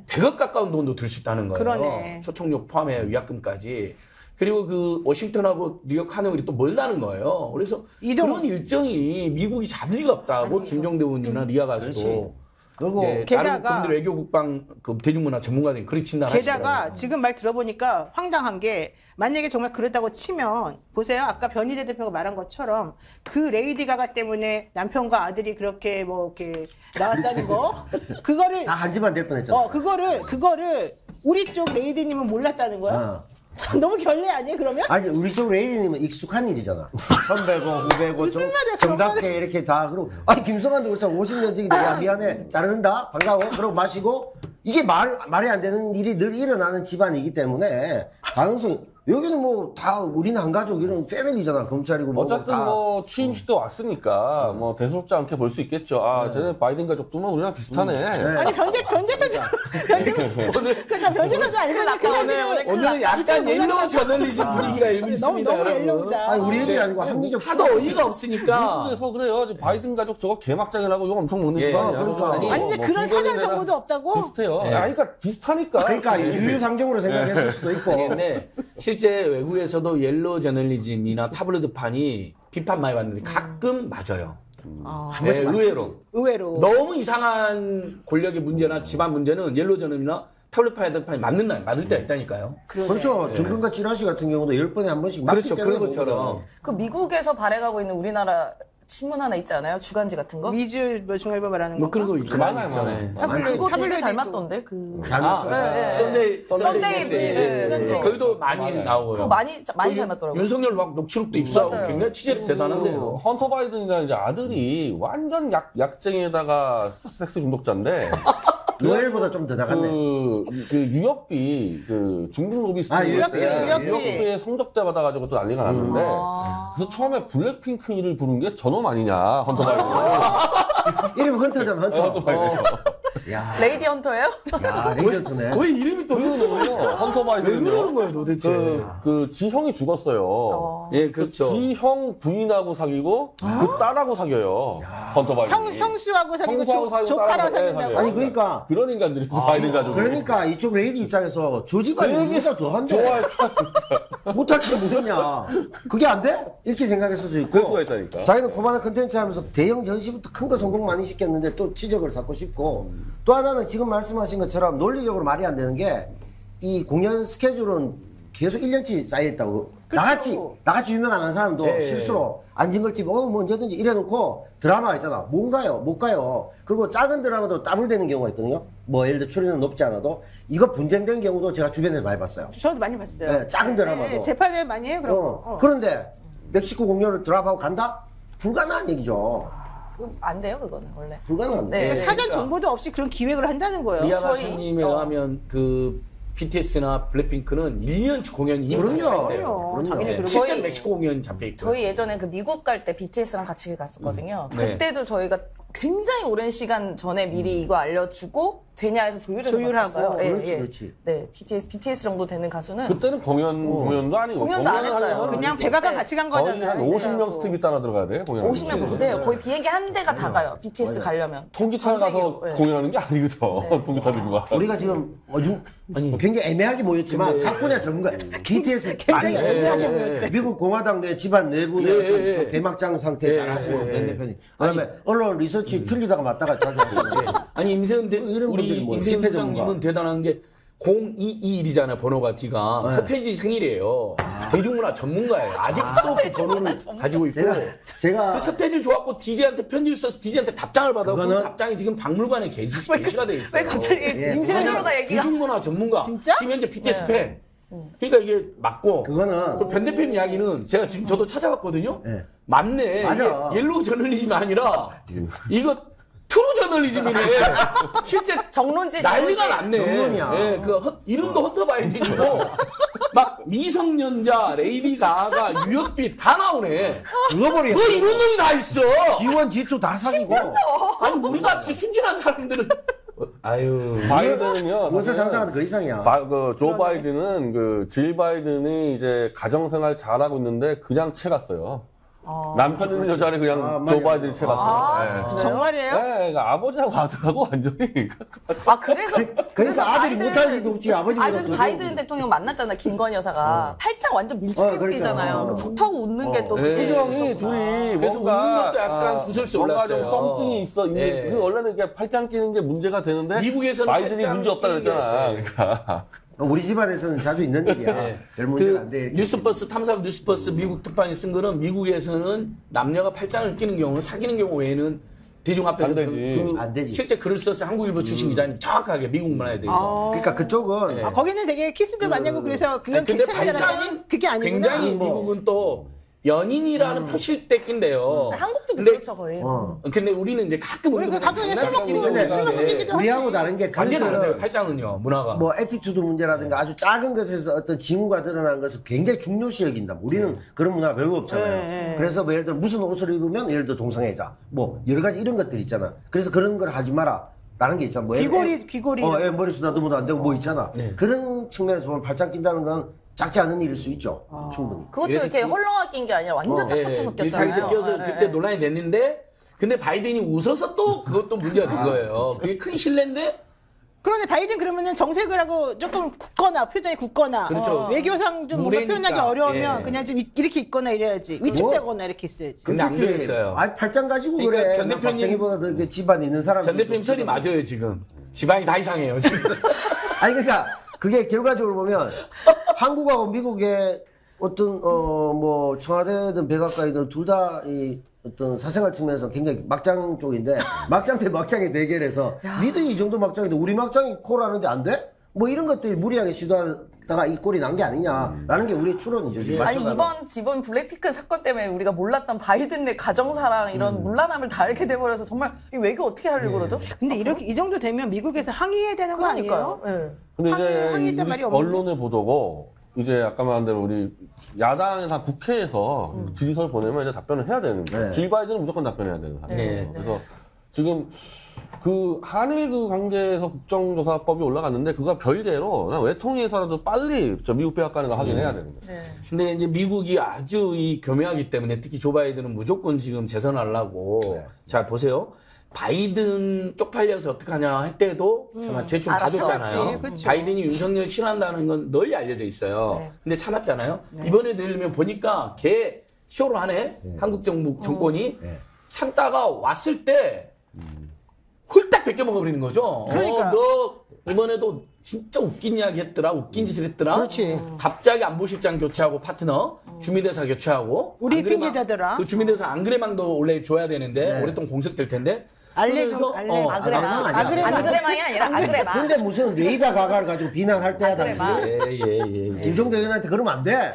100억 가까운 돈도 들 수 있다는 거예요. 그러네. 초청료 포함해 위약금까지. 그리고 그 워싱턴하고 뉴욕 카네기홀이 또 멀다는 거예요. 그래서 그런 일정이 미국이 잡을 리가 없다고 김종대 의원이나 리아 가수도. 그리고 게다가 외교 국방 그 대중문화 전문가들이 그리 진단하시더라고요. 게다가 지금 말 들어보니까 황당한 게, 만약에 정말 그랬다고 치면 보세요, 아까 변희재 대표가 말한 것처럼 그 레이디가가 때문에 남편과 아들이 그렇게 뭐 이렇게 나왔다는 거, 그거를 다 한 집안 될 뻔했잖아. 그거를 우리 쪽 레이디님은 몰랐다는 거야. 너무 결례 아니에요, 그러면? 아니, 우리 쪽 레이디님은 익숙한 일이잖아. 선배고 후배고 좀 정답게 이렇게 다. 그리고 아니, 김성환도 그렇잖아. 50년 전인데, 야, 미안해, 잘 흐른다, 반가워, 그러고 마시고. 이게 말이 안 되는 일이 늘 일어나는 집안이기 때문에 가능성이. 여기는 뭐 다 우리는 한 가족 이런 패밀리잖아. 검찰이고 뭐 어쨌든 다. 뭐 취임식도 왔으니까 뭐 대수롭지 않게 볼 수 있겠죠. 아, 쟤네 바이든 가족도 뭐 우리랑 비슷하네. 아니, 변제편지 아니면 오늘 약간 옐로우 저널리즘 분위기가 일부 있습니다. 너무 옐로우다. 아니, 우리 얘기 아니고 합리적. 하도 어이가 없으니까. 미국에서 그래요. 바이든 가족 저거 개막장이라고 이거 엄청 먹는 거 아니야. 아니, 근데 그런 사전 정보도 없다고? 비슷해요. 아니, 그러니까 비슷하니까. 그러니까 유유상종으로 생각했을 수도 있고. 실제 외국에서도 옐로우 저널리즘이나 타블로드판이 비판 많이 받는데 가끔 맞아요. 네, 의외로. 너무 이상한 권력의 문제나 집안 문제는 옐로우 저널리즘이나 타블로드판이 맞을 때가 있다니까요. 그렇죠. 정권과 찌라시 같은 경우도 10번에 한 번씩 맞기 때문에. 그렇죠. 그런 것처럼. 그 미국에서 발행하고 있는 우리나라 신문 하나 있지 않아요? 주간지 같은 거? 미주중앙일보 말하는 거? 뭐 그런 거 있잖아요. 그거 되게 잘 맞던데? 잘 맞죠. 썬데이. 거기도 많이 나오고요. 그거 많이 잘 맞더라고요. 윤석열 막 녹취록도 입수하고 굉장히 취재도 대단한데요. 헌터 바이든이라는 이제 아들이 완전 약쟁이에다가 섹스 중독자인데. 노엘보다 좀 더 나갔네. 유협비, 중국 로비스트. 아, 유협비의 성적대 받아가지고 또 난리가 났는데. 그래서 처음에 블랙핑크 일을 부른 게 저놈 아니냐, 헌터 바이든. 이름 헌터잖아, 헌터 바이든. 레이디 헌터예요? 야, 레이디 헌터네. 거의 이름이 또 헌터예요. 헌터 바이든은. 왜 그러는 거예요, 도대체? 지 형이 죽었어요. 예, 그렇죠. 지 형 부인하고 사귀고, 그 딸하고 사귀어요. 헌터 바이든. 형수하고 사귀고, 조카랑 사귄다고. 아니, 그러니까. 그런 인간들이 바이든 가족이. 그러니까 이쪽 레이디 입장에서 조직과 연계해서 더 한대. 좋아했어. 못할 게 뭐냐. 그게 안 돼? 이렇게 생각했을 수도 있고. 그럴 수가 있다니까. 자기는 코바나 컨텐츠 하면서 대형 전시부터 큰 거 성공 많이 시켰는데 또 지적을 삼고 싶고. 또 하나는 지금 말씀하신 것처럼 논리적으로 말이 안 되는 게, 이 공연 스케줄은 계속 1년치 쌓여있다고. 그렇죠. 나같이 유명한 사람도 네. 실수로 안징걸 TV 뭐 언제든지 이래놓고 드라마 있잖아. 뭔가요? 못 가요. 그리고 작은 드라마도 따블되는 경우가 있거든요. 뭐 예를 들어 출연은 높지 않아도 이거 분쟁된 경우도 제가 주변에서 많이 봤어요. 저도 많이 봤어요. 네, 작은 드라마도. 네, 재판을 많이 해요. 그런데 멕시코 공연을 드랍하고 간다? 불가능한 얘기죠. 안 돼요, 그거는 원래. 불가능합니다. 네. 그러니까 사전 정보도 없이 그런 기획을 한다는 거예요. 리아 선생님에 의하면 그 BTS나 블랙핑크는 1년치 공연이 그럼요. 실제 멕시코 공연 잡혀있죠. 저희 예전에 그 미국 갈 때 BTS랑 같이 갔었거든요. 그때도 저희가 굉장히 오랜 시간 전에 미리 이거 알려주고 되냐 해서 조율해서 봤어요. 그렇지. 네, BTS 정도 되는 가수는 그때는 공연도 아니고 공연도 안 했어요. 그냥 백악관 같이 간 거잖아요. 한 50명 스텝이 따라 들어가야 돼요. 50명 무대요. 거의 비행기 한 대가 다 가요. BTS 가려면 통기타 가서 공연하는 게 아니거든. 통기타 들고 가. 우리가 지금 굉장히 애매하게 모였지만 각 분야 전문가 BTS 굉장히 애매하게 모였어요. 미국 공화당 내 집안 내부 내 개막장 상태 잘하시고 반대편이. 그다음에 언론 리서치 틀리다가 맞다가 찾아오고. 아니 임세은 대표님은 대단한 게 0221이잖아요. 번호가 D가. 네. 서태지 생일이에요. 아. 대중문화 전문가예요. 아직 수업의 번호를 가지고 있고. 제가 서태지를 좋았고 DJ한테 편지를 써서 DJ한테 답장을 받았고 그 답장이 지금 박물관에 게시가 돼 있어요. 왜 갑자기 임세은으로가 얘기가. 대중문화 전문가. 진짜? 지금 현재 BTS 네. 팬. 그러니까 이게 맞고 그거는 변대표님 이야기는 제가 지금 저도 찾아봤거든요. 네. 맞네. 맞아. 옐로우 저널리즘이 아니라 이거 트루 저널리즘이네. 실제 정론지 난리가 났네. 정론이야. 네, 그 이름도 헌터 바이든이고 막 미성년자 레이디가가 유역비 다 나오네. 그거버리. 뭐 이런 놈이 다 있어. G1, G2 다 사기고. 아니 우리같이 순진한 사람들은. 아유, 바이든은요. 무엇을 상상하는 그 이상이야. 조 바이든은 그 질 바이든이 이제 가정생활 잘하고 있는데 그냥 채 갔어요. 아, 남편 있는 여자를 그냥 조 바이든이 채 갔어요. 아, 네. 정말이에요? 네, 그러니까 아버지하고 아들하고 완전히. 아, 그래서 아들이 못할 일도 없지, 아버지. 아, 그래서 바이든 대통령 만났잖아, 김건희 여사가. 팔짱 완전 밀착해 끼잖아요. 좋다고 웃는 게 또 그게. 표정이 둘이 그래서 웃는 것도 약간 구설수 올랐어요. 뭔가 좀 썸띵이 있어. 네. 원래는 이게 팔짱 끼는 게 문제가 되는데. 미국에서는 바이든이 문제 없다 그랬잖아. 그러니까. 우리 집안에서는 자주 있는 일이야. 네. 별 문제가 안 돼. 뉴스버스 탐사부 뉴스버스 미국 특파원이 쓴 거는 미국에서는 남녀가 팔짱을 끼는 경우는 사귀는 경우 외에는 대중 앞에서 안 되지. 실제 글을 써서 한국일보 출신 기자님 정확하게 미국만 해야 돼요. 아. 그러니까 그쪽은 네. 아, 거기는 되게 키스들 많이 하고 그래서 그냥 괜찮아요. 그게 아니구나. 굉장히 미국은 또 연인이라는 표시때 낀데요. 한국도 그렇죠 거의. 근데 우리는 이제 가끔 우리가 장난치기는 우리하고 다른 게 완전 다른데요. 팔짱은요 문화가. 뭐 애티튜드 문제라든가 네. 아주 작은 것에서 어떤 징후가 드러나는 것을 굉장히 중요시 여긴다. 우리는 네. 그런 문화 별거 없잖아요. 네. 그래서 뭐 예를 들어 무슨 옷을 입으면 예를 들어 동성애자 뭐 여러 가지 이런 것들 있잖아. 그래서 그런 걸 하지 마라. 라는 게 있잖아. 뭐 귀걸이. 애 머리숱 나도 뭐도 안 되고 뭐 있잖아. 네. 그런 측면에서 보면 팔짱 낀다는 건. 작지 않은 일일 수 있죠. 아. 충분히. 그것도 이렇게 헐렁하게 낀 게 아니라 완전 딱 꽂혀서 꼈잖아요. 밀착이 껴서 그때 논란이 됐는데 근데 바이든이 웃어서 또 그것도 문제가 된 거예요. 그게 큰 신뢰인데 그런데 바이든 그러면은 정색을 하고 조금 굳거나 표정이 굳거나 그렇죠. 외교상 좀 뭔가 표현하기 어려우면 그냥 좀 이렇게 있거나 이래야지 위축되거나 이렇게 있어야지. 근데 안 그랬어요. 아, 팔짱 가지고 그러니까 그래. 견 대표님보다 더 집안 있는 사람. 견 대표님 설이 맞아요 지금. 집안이 다 이상해요 지금. 아니 그러니까. 그게 결과적으로 보면 한국하고 미국의 어떤 뭐 청와대든 백악관이든 둘 다 이 어떤 사생활 측면에서 굉장히 막장 쪽인데 막장 대 막장의 대결에서 니들 이 정도 막장인데 우리 막장이 콜하는데 안 돼? 뭐 이런 것들이 무리하게 시도하다가 이 꼴이 난 게 아니냐라는 게 우리의 추론이죠. 지금 아니 이번 블랙핑크 사건 때문에 우리가 몰랐던 바이든의 가정사랑 이런 문란함을 다 알게 돼버려서 정말 이 외교 어떻게 하려고 그러죠? 근데 이렇게 이 정도 되면 미국에서 항의해야 되는 거 아니에요? 네. 근데 이제 언론의 보도고 이제 아까 말한 대로 우리 야당에서 국회에서 질의서를 보내면 이제 답변을 해야 되는데 질 바이든은 무조건 답변해야 되는 사람이에요. 그래서 지금 그 한일 그 관계에서 국정조사법이 올라갔는데 그가 별개로 외통위에서라도 빨리 저 미국 백악관에서 확인해야 되는 거예요. 네. 근데 이제 미국이 아주 이 교묘하기 때문에 특히 조 바이든은 무조건 지금 재선하려고 잘 보세요. 바이든 쪽팔려서 어떡하냐 할 때도 대충 봐줬잖아요. 바이든이 윤석열 싫어한다는 건 널리 알려져 있어요. 네. 근데 참았잖아요. 네. 이번에 들면 보니까 걔 쇼를 하네. 한국 정부 정권이 참다가 왔을 때 홀딱 벗겨먹어버리는 거죠. 그러니까. 너 이번에도 진짜 웃긴 이야기 했더라. 웃긴 짓을 했더라. 그렇지. 갑자기 안보실장 교체하고 파트너 주민대사 교체하고 우리 핑계대더라. 그 주민대사 안그래망도 원래 줘야 되는데 네. 오랫동안 공석될 텐데 알레그래서 안그래망이 아니라 안그래망. 근데 무슨 레이디가가를 가지고 비난할 때야 당시. 예. 김종대 의원한테 그러면 안 돼.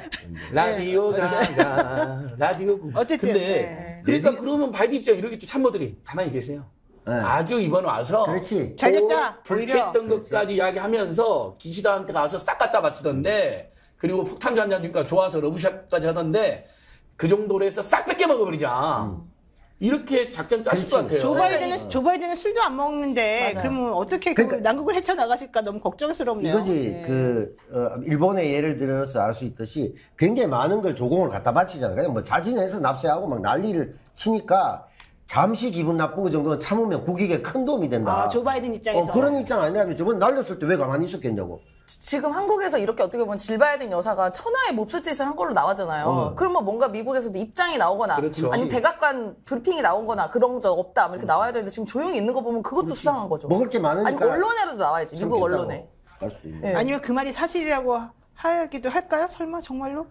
라디오가가 라디오. 어쨌든. 근데 그러니까 그러면 바이든 입장 이러겠죠. 참모들이 가만히 계세요. 네. 아주 이번 와서 그렇지. 잘됐다. 불쾌했던 것까지 이야기하면서 기시다한테 가서 싹 갖다 바치던데 그리고 폭탄주 한잔 주니까 좋아서 러브샷까지 하던데 그 정도로 해서 싹 뺏겨 먹어버리자. 이렇게 작전 짰을 것 같아요. 조 바이든은 술도 안 먹는데 맞아요. 그러면 어떻게 그러니까, 남극을 헤쳐나가실까 너무 걱정스럽네요. 이거지. 네. 그 일본의 예를 들어서 알 수 있듯이 굉장히 많은 걸 조공을 갖다 바치잖아요. 그냥 뭐 자진해서 납세하고 막 난리를 치니까 잠시 기분 나쁘고 정도는 참으면 국익에 큰 도움이 된다. 아, 조 바이든 입장에서. 그런 입장 아니라면 저번 날렸을 때 왜 가만히 있었겠냐고. 지금 한국에서 이렇게 어떻게 보면 질 바이든 여사가 천하의 몹쓸 짓을 한 걸로 나왔잖아요. 그러면 뭔가 미국에서도 입장이 나오거나 그렇죠. 아니면 백악관 브리핑이 나오거나 그런 적 없다. 이렇게 나와야 되는데 지금 조용히 있는 거 보면 그것도 그렇지. 수상한 거죠. 먹을 게 많으니까. 아니 언론에라도 나와야지. 미국 언론에. 갈 수 있는. 네. 아니면 그 말이 사실이라고 하기도 할까요? 설마 정말로?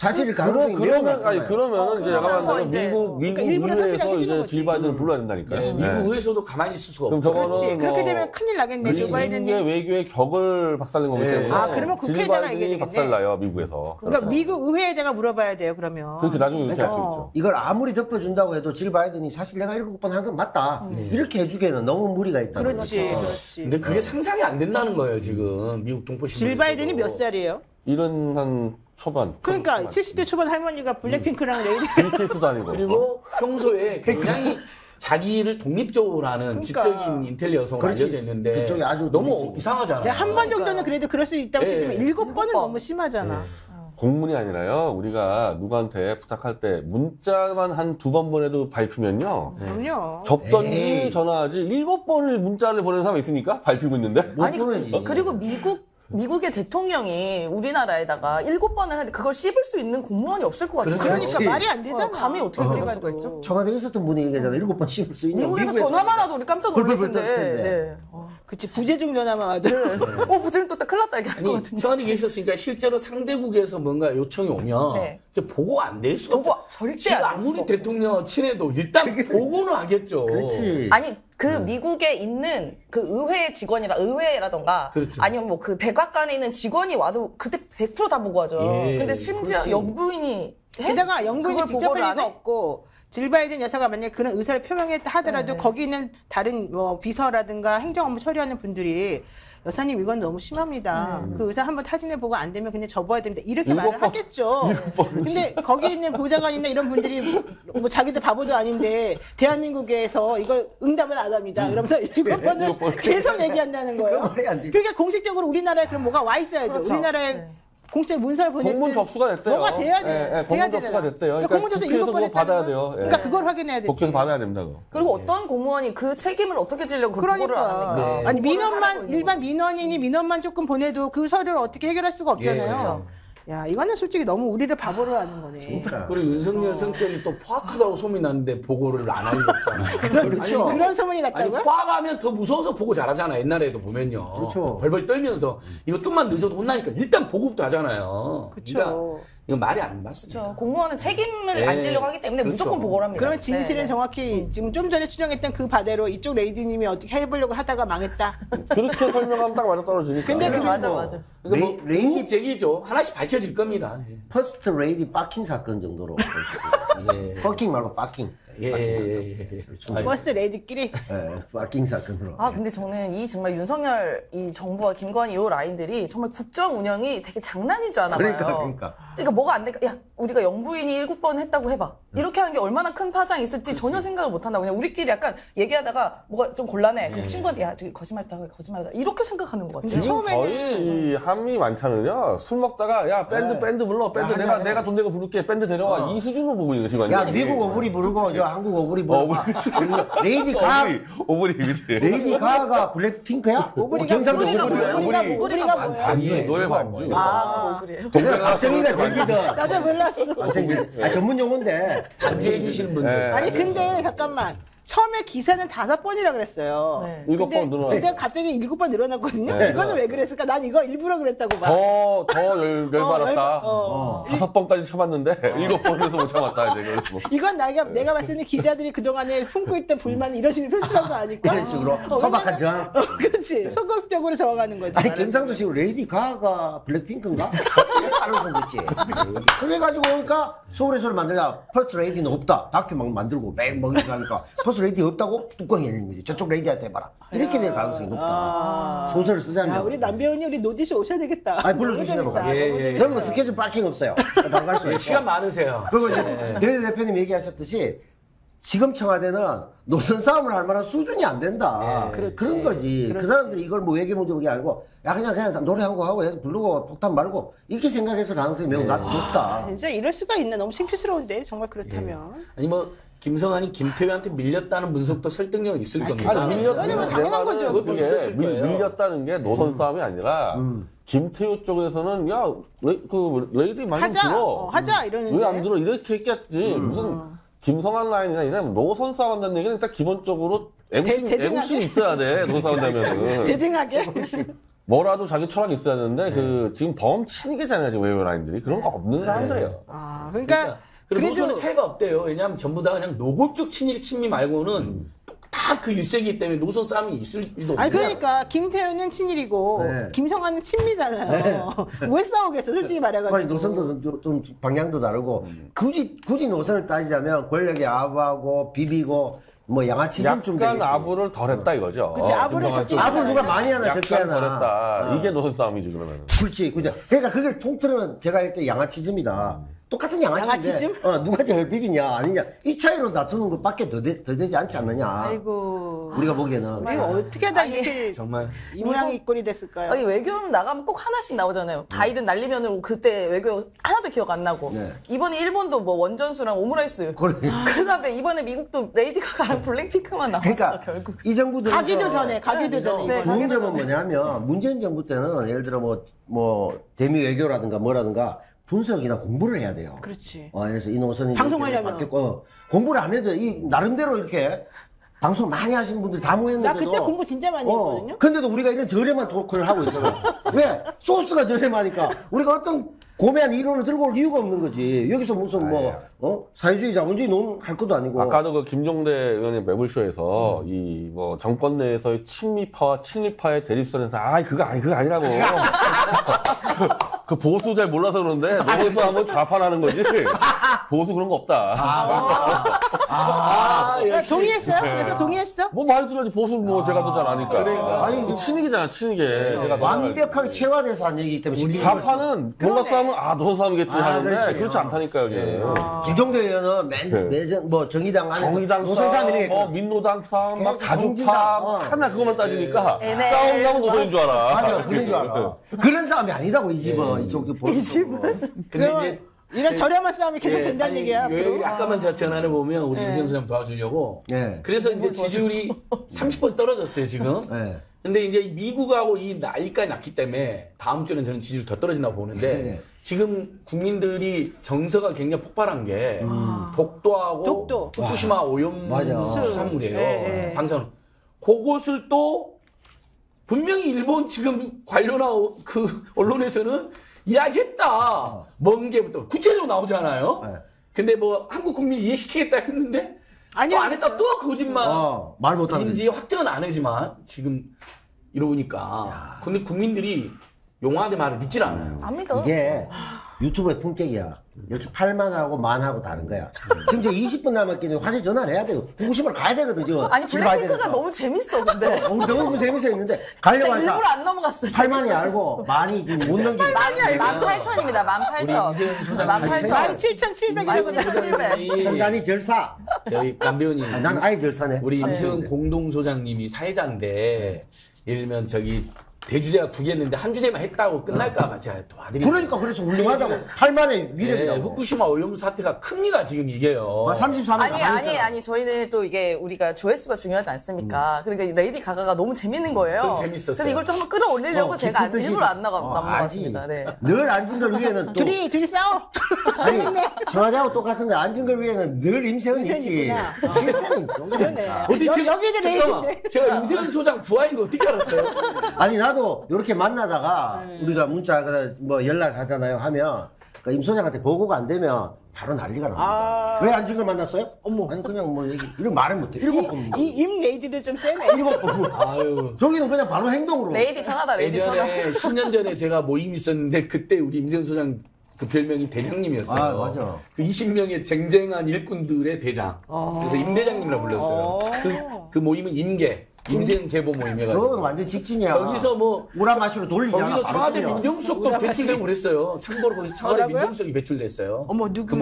사실 가능성이 매우 낮잖아요. 그러면 이제 약간 미국 의회에서 이제 질 바이든을 불러야 된다니까요. 네. 미국 의회에서도 가만히 있을 수가 없죠. 그렇지. 그렇게 되면 큰일 나겠네. 조 바이든이. 미국의 외교의 격을 박살낸 거기 때문에. 아, 그러면 국회에다가 얘기해야 되겠네. 박살나요, 미국에서. 그러니까 그렇죠. 미국 의회에다가 물어봐야 돼요, 그러면. 그렇게 나중에 이렇게 할 수 있죠. 이걸 아무리 덮어준다고 해도 질 바이든이 사실 내가 7번 한 건 맞다. 이렇게 해주기에는 너무 무리가 있다. 그렇지. 근데 그게 상상이 안 된다는 거예요, 지금. 미국 동포신문. 질 바이든이 몇 살이에요? 이런 한 초반. 그러니까 70대 초반 할머니가 블랙핑크랑 레이디. BTS도 아니고. 그리고 평소에 굉장히 자기를 독립적으로 하는 지적인 인텔리어 성을 알려져 있는데 그쪽이 아주 너무 이상하잖아요. 한 번 정도는 그래도 그럴 수 있다고 치지만 7번은 너무 심하잖아. 공문이 아니라요. 우리가 누구한테 부탁할 때 문자만 한 2번 보내도 밟히면요. 그럼요. 접던지 전화하지 7번을 문자를 보내는 사람이 있으니까 밟히고 있는데. 아니 그리고 미국의 대통령이 우리나라에다가 7번을 하는데 그걸 씹을 수 있는 공무원이 없을 것 같아요. 그러니까 말이 안 되잖아. 감히 어떻게 그럴 수가 있죠? 청와대에 있었던 분이 얘기잖아. 7번 씹을 수 있는. 미국에서 전화만 와도 우리 깜짝 놀랐는데. 네. 그치. 부재중 전화만 와도. 부재중 떴다 큰일 났다 얘기할 것 같은데. 청와대에 계셨으니까 실제로 상대국에서 뭔가 요청이 오면 보고 안 될 수가 없죠. 절대 안 될 수가 없죠. 아무리 대통령 친해도 일단 보고는 하겠죠. 그렇지. 아니. 그 미국에 있는 그 의회 직원이라 의회라던가 그렇죠. 아니면 뭐 그 백악관에 있는 직원이 와도 그때 100% 다 보고하죠. 근데 심지어 그렇지. 영부인이 게다가 영부인이 직접 할 리가 없고 질 바이든 여사가 만약에 그런 의사를 표명했다 하더라도 거기 있는 다른 뭐 비서라든가 행정 업무 처리하는 분들이 여사님 이건 너무 심합니다. 그 의사 한번 타진해보고 안 되면 그냥 접어야 됩니다. 이렇게 말을 하겠죠. 근데 거기 있는 보좌관이나 이런 분들이 뭐 자기도 바보도 아닌데 대한민국에서 이걸 응답을 안 합니다. 이러면서 7번을 계속 얘기한다는 거예요. 그러니까 공식적으로 우리나라에 그럼 뭐가 와 있어야죠. 그렇죠. 우리나라에 공채 문서를 보냈던 공문 접수가 됐대요. 뭐가 돼야 돼요. 공문 접수가 됐대요. 그러니까 공문 접수 7번을 받아야 돼요. 그러니까 그걸 확인해야 돼요. 복수해서 받아야 됩니다. 그리고 어떤 공무원이 그 책임을 어떻게 지려고 그거를 안 합니까? 아니 민원만 일반 민원인이 민원만 조금 보내도 그 서류를 어떻게 해결할 수가 없잖아요. 그렇죠. 야 이거는 솔직히 너무 우리를 바보로 하는 거네. 진짜. 그리고 윤석열 성격이 또 포악하다고 소문이 났는데 보고를 안 하는 거 없잖아요. 그렇죠. 아니, 그런 소문이 났다고요? 포악하면 더 무서워서 보고 잘하잖아. 옛날에도 보면요. 그렇죠. 벌벌 떨면서 이거 좀만 늦어도 혼나니까 일단 보고부터 하잖아요. 그렇죠. 그러니까 이건 말이 안 맞습니다. 그렇죠. 공무원은 책임을 안 지려고 하기 때문에 그렇죠. 무조건 보고를 합니다. 그러면 진실은 정확히 지금 좀 전에 추정했던 그 바대로 이쪽 레이디님이 어떻게 해보려고 하다가 망했다. 그렇게 설명하면 딱 완전 떨어지니까. 근데 그 맞아. 그러니까 뭐 레이디 제기죠. 하나씩 밝혀질 겁니다. 퍼스트 레이디 파킹 사건 정도로 보시죠. 퍼킹 말고 파킹. 버스 레이디끼리 파킹 사건으로. 아 근데 저는 이 정말 윤석열 이 정부와 김건희 요 라인들이 정말 국정 운영이 되게 장난인 줄 아나 봐요. 그러니까 뭐가 안 되니까 야 우리가 영부인이 7번 했다고 해봐. 이렇게 하는 게 얼마나 큰 파장이 있을지 그치. 전혀 생각을 못 한다. 그냥 우리끼리 약간 얘기하다가 뭐가 좀 곤란해. 그럼 친구한테 야 저기 거짓말했다 이렇게 생각하는 것 같아요. 지금 거의 이 한미 만찬은요 술 먹다가 야 밴드 불러 밴드 내가 돈 내고 부를게 밴드 데려와 이 수준으로 보고 있는 거지. 야 미국 오브리 부르고 저 한국 오브리 부르고 레이디가 레이디가가 블랙핑크야? 오브리가 뭐야? 아니 노래 반주. 아 그래. 박정희가 즐기던. 나도 몰랐어. 전문 용어인데 반주해 주시는 분들. 아니 근데 잠깐만 처음에 기사는 5번이라 그랬어요. 네. 7번 늘어났어요. 근데 갑자기 7번 늘어났거든요. 네. 이거는 왜 그랬을까? 난 이거 일부러 그랬다고 봐. 더 열받았다. 5번까지 참았는데 7번에서 못 참았다. 이제 이건 내가 봤을 때 기자들이 그동안에 품고 있던 불만이 이런 식으로 표출한 거 아닐까? 이런 식으로 소박한 저항. 그렇지. 소극적으로 저항하는 거지. 아니 경상도식으로 레이디가가 블랙핑크인가? 가능성도 있지. 그래가지고 그러니까 서울에서 만들자. 퍼스트 레이디는 없다. 다큐 막 만들고 맹 먹으니까 하니까 레이디 없다고 뚜껑이 열린 거지. 저쪽 레이디한테 해봐라. 이렇게 될 가능성이 높다. 소설을 쓰자면. 우리 남배우님 우리 노디씨 오셔야 되겠다. 아니 불러주시라고. 저는 뭐 스케줄 파킹 없어요. 나갈 수 있어요. 시간 많으세요. 그리고 이제 변희재 대표님 얘기하셨듯이 지금 청와대는 노선 싸움을 할 만한 수준이 안 된다. 그런 거지. 그렇지. 그 사람들이 이걸 뭐 외교 문제 보기 알고 야 그냥 노래 한 곡 하고 부르고 폭탄 말고 이렇게 생각해서 가능성이 매우 높다. 진짜 이럴 수가 있나. 너무 신기스러운데 정말 그렇다면. 아니 뭐 김성환이 김태우한테 밀렸다는 분석도 설득력이 있을 겁니다. 밀렸다는 건 당연한 거죠. 그것도 있었을 거예요. 밀렸다는 게 노선 싸움이 아니라 김태우 쪽에서는 야, 그 레이디 많이 들어. 하자 이러는데. 왜 안 들어? 이렇게 했겠지. 무슨 김성환 라인이나 이런 노선 싸움한다는 얘기는 일단 기본적으로 애국심이 있어야 돼. 노선 싸움하면은. 대등하게. 뭐라도 자기 철학이 있어야 되는데 그 지금 범친이잖아요. 지금 외교 라인들이. 그런 거 없는 사람들이에요. 그러니까 그리고 노선의 차이가 없대요. 왜냐하면 전부 다 그냥 노골적 친일 친미 말고는 다 그 일색이기 때문에 노선 싸움이 있을 일도 없어요. 그러니까 김태현은 친일이고 김성환은 친미잖아요. 왜 싸우겠어 솔직히 말해가지고. 아니, 노선도 좀 방향도 다르고 굳이 노선을 따지자면 권력이 아부하고 비비고 뭐 양아치즘 좀 되겠지. 약간 아부를 덜했다 이거죠. 그치, 아부를 적게 아부 누가 많이 하나 적게 하나. 덜했다. 이게 노선 싸움이지 그러면. 그렇지. 그러니까 그걸 통틀으면 제가 할 때 양아치즘이다. 똑같은 양아치인데 누가 제일 비비냐 아니냐 이 차이로 다투는 것밖에 더 되지 않지 않느냐. 아이고 우리가 보기에는 이거 어떻게 하다 이게 정말 이 모양이 꼴이 됐을까요? 아니 외교는 나가면 꼭 하나씩 나오잖아요. 바이든 날리면은 그때 외교 하나도 기억 안 나고 이번에 일본도 뭐 원전수랑 오므라이스 그다음에 이번에 미국도 레이디가가랑 블랙핑크만 나왔어. 그러니까 결국 이 정부들 가기도 전에 문제는 뭐냐면 문재인 정부 때는 예를 들어 뭐 대미 외교라든가 뭐라든가 분석이나 공부를 해야 돼요. 그렇지. 그래서 이 노선이 방송하려면 바뀌었고, 공부를 안 해도 이 나름대로 이렇게 방송 많이 하시는 분들 다 모였는데도 나 그때 공부 진짜 많이 했거든요. 근데도 우리가 이런 저렴한 토크를 하고 있잖아요. 왜? 소스가 저렴하니까 우리가 어떤 고매한 이론을 들고 올 이유가 없는 거지. 여기서 무슨 사회주의 자본주의 논할 것도 아니고. 아까도 그 김종대 의원의 매불쇼에서 이 뭐 정권 내에서의 친미파와 친일파의 대립선에서 그거 아니라고. 그 보수 잘 몰라서 그런데 노선 한번 좌판하는 거지. 보수 그런 거 없다. 동의했어요? 그래서 동의했어? 뭐 많이 들어야지. 보수 뭐 제가 더 잘 아니까. 그러니까. 아니 친이기잖아 친이게. 그렇죠. 완벽하게 체화돼서 한 얘기이기 때문에. 좌판은 뭔가 싸우면 노선 싸움이겠지 하는데 그렇지 않다니까요. 김종대 의원은 매전 뭐 정의당 안에서 노선 싸움이네. 민노당 싸움, 막 자주파 하나 그것만 따지니까 싸움 나면 노선인 줄 알아. 맞아 그런 줄 알아. 그런 싸움이 아니다고 이 집은. 이 집은. 근데 이제 이런 저렴한 싸움이 계속 된다는 얘기야. 아까만 제가 전화를 보면 우리 임세은 소장 도와주려고. 그래서 이제 지지율이 30% 떨어졌어요 지금. 근데 이제 미국하고 이 난리까지 났기 때문에 다음 주는 저는 지지율 더 떨어진다고 보는데 지금 국민들이 정서가 굉장히 폭발한 게 독도하고 후쿠시마 오염 수산물이에요. 방사능. 그것을 또 분명히 일본 지금 관료나 그 언론에서는 이야기했다. 먼 게부터 구체적으로 나오잖아요. 근데 뭐 한국 국민 이해시키겠다 했는데 또 안 했다. 또 거짓말. 말 못하는지 확정은 안 하지만 지금 이러니까. 근데 국민들이 용화대 말을 믿질 않아요. 안 믿어. 이게 유튜브의 품격이야. 역시 8만하고 만하고 다른 거야. 지금 이제 20분 남았기 때문에 화제 전환을 해야 돼요. 후쿠시마를 가야 되거든 지금. 아니 블랙핑크가 너무 재밌어 근데. 너무 재밌어 했는데 가려고 하니까 일부러 안 넘어갔어. 8만이 알고 만이 지금 못 넘기고. 18,000입니다. 18,700. 천단이 절사. 저희 남배우님. 난 아예 절사네. 우리 임세은 공동소장님이 사회자인데 예를 들면 저기 대주제가 두 개였는데 한 주제만 했다고 끝날까봐 제가 또 아들이. 그러니까 그래서 훌륭하다고. 8만의 위력이라고. 네, 후쿠시마 오염 사태가 큽니다, 지금 이게요. 33만 아니, 저희는 또 이게 우리가 조회수가 중요하지 않습니까? 그러니까 레이디 가가가 너무 재밌는 거예요. 재밌었어요. 그래서 이걸 좀 한번 끌어올리려고 제가 일부러 안 나갔습니다. 네. 늘 안징걸 위에는 또. 둘이 싸워. 재밌네. 저하고 똑같은 거 안징걸 위에는 늘 임세은 있지. 실세는 있죠. 어떻게 여기도 레이디인데. 제가 임세은 소장 부하인 거 어떻게 알았어요? 아니, 나도 이렇게 만나다가 우리가 문자 뭐 연락하잖아요 하면 그러니까 임 소장한테 보고가 안 되면 바로 난리가 납니다. 왜 안징걸 만났어요? 어머, 아니 그냥 뭐 얘기 이런 말을 못해. 7번. 이임 레이디도 좀 세네. 7번. 아유. 저기는 그냥 바로 행동으로. 레이디 전화다. 레이디 전화. 10년 전에 제가 모임이 있었는데 그때 우리 임세은 소장 그 별명이 대장님이었어요. 아, 맞아. 그 20명의 쟁쟁한 일꾼들의 대장. 그래서 임 대장님이라 불렀어요. 그 모임은 임계. 임세은 개보 모임이가지고. 저건 완전 직진이야. 거기서 뭐 우라마시로 돌리잖아. 거기서 청와대 민정수석도 배출되고 그랬어요. 참고로 거기서 청와대 민정수석이 배출됐어요. 어머, 누구? 그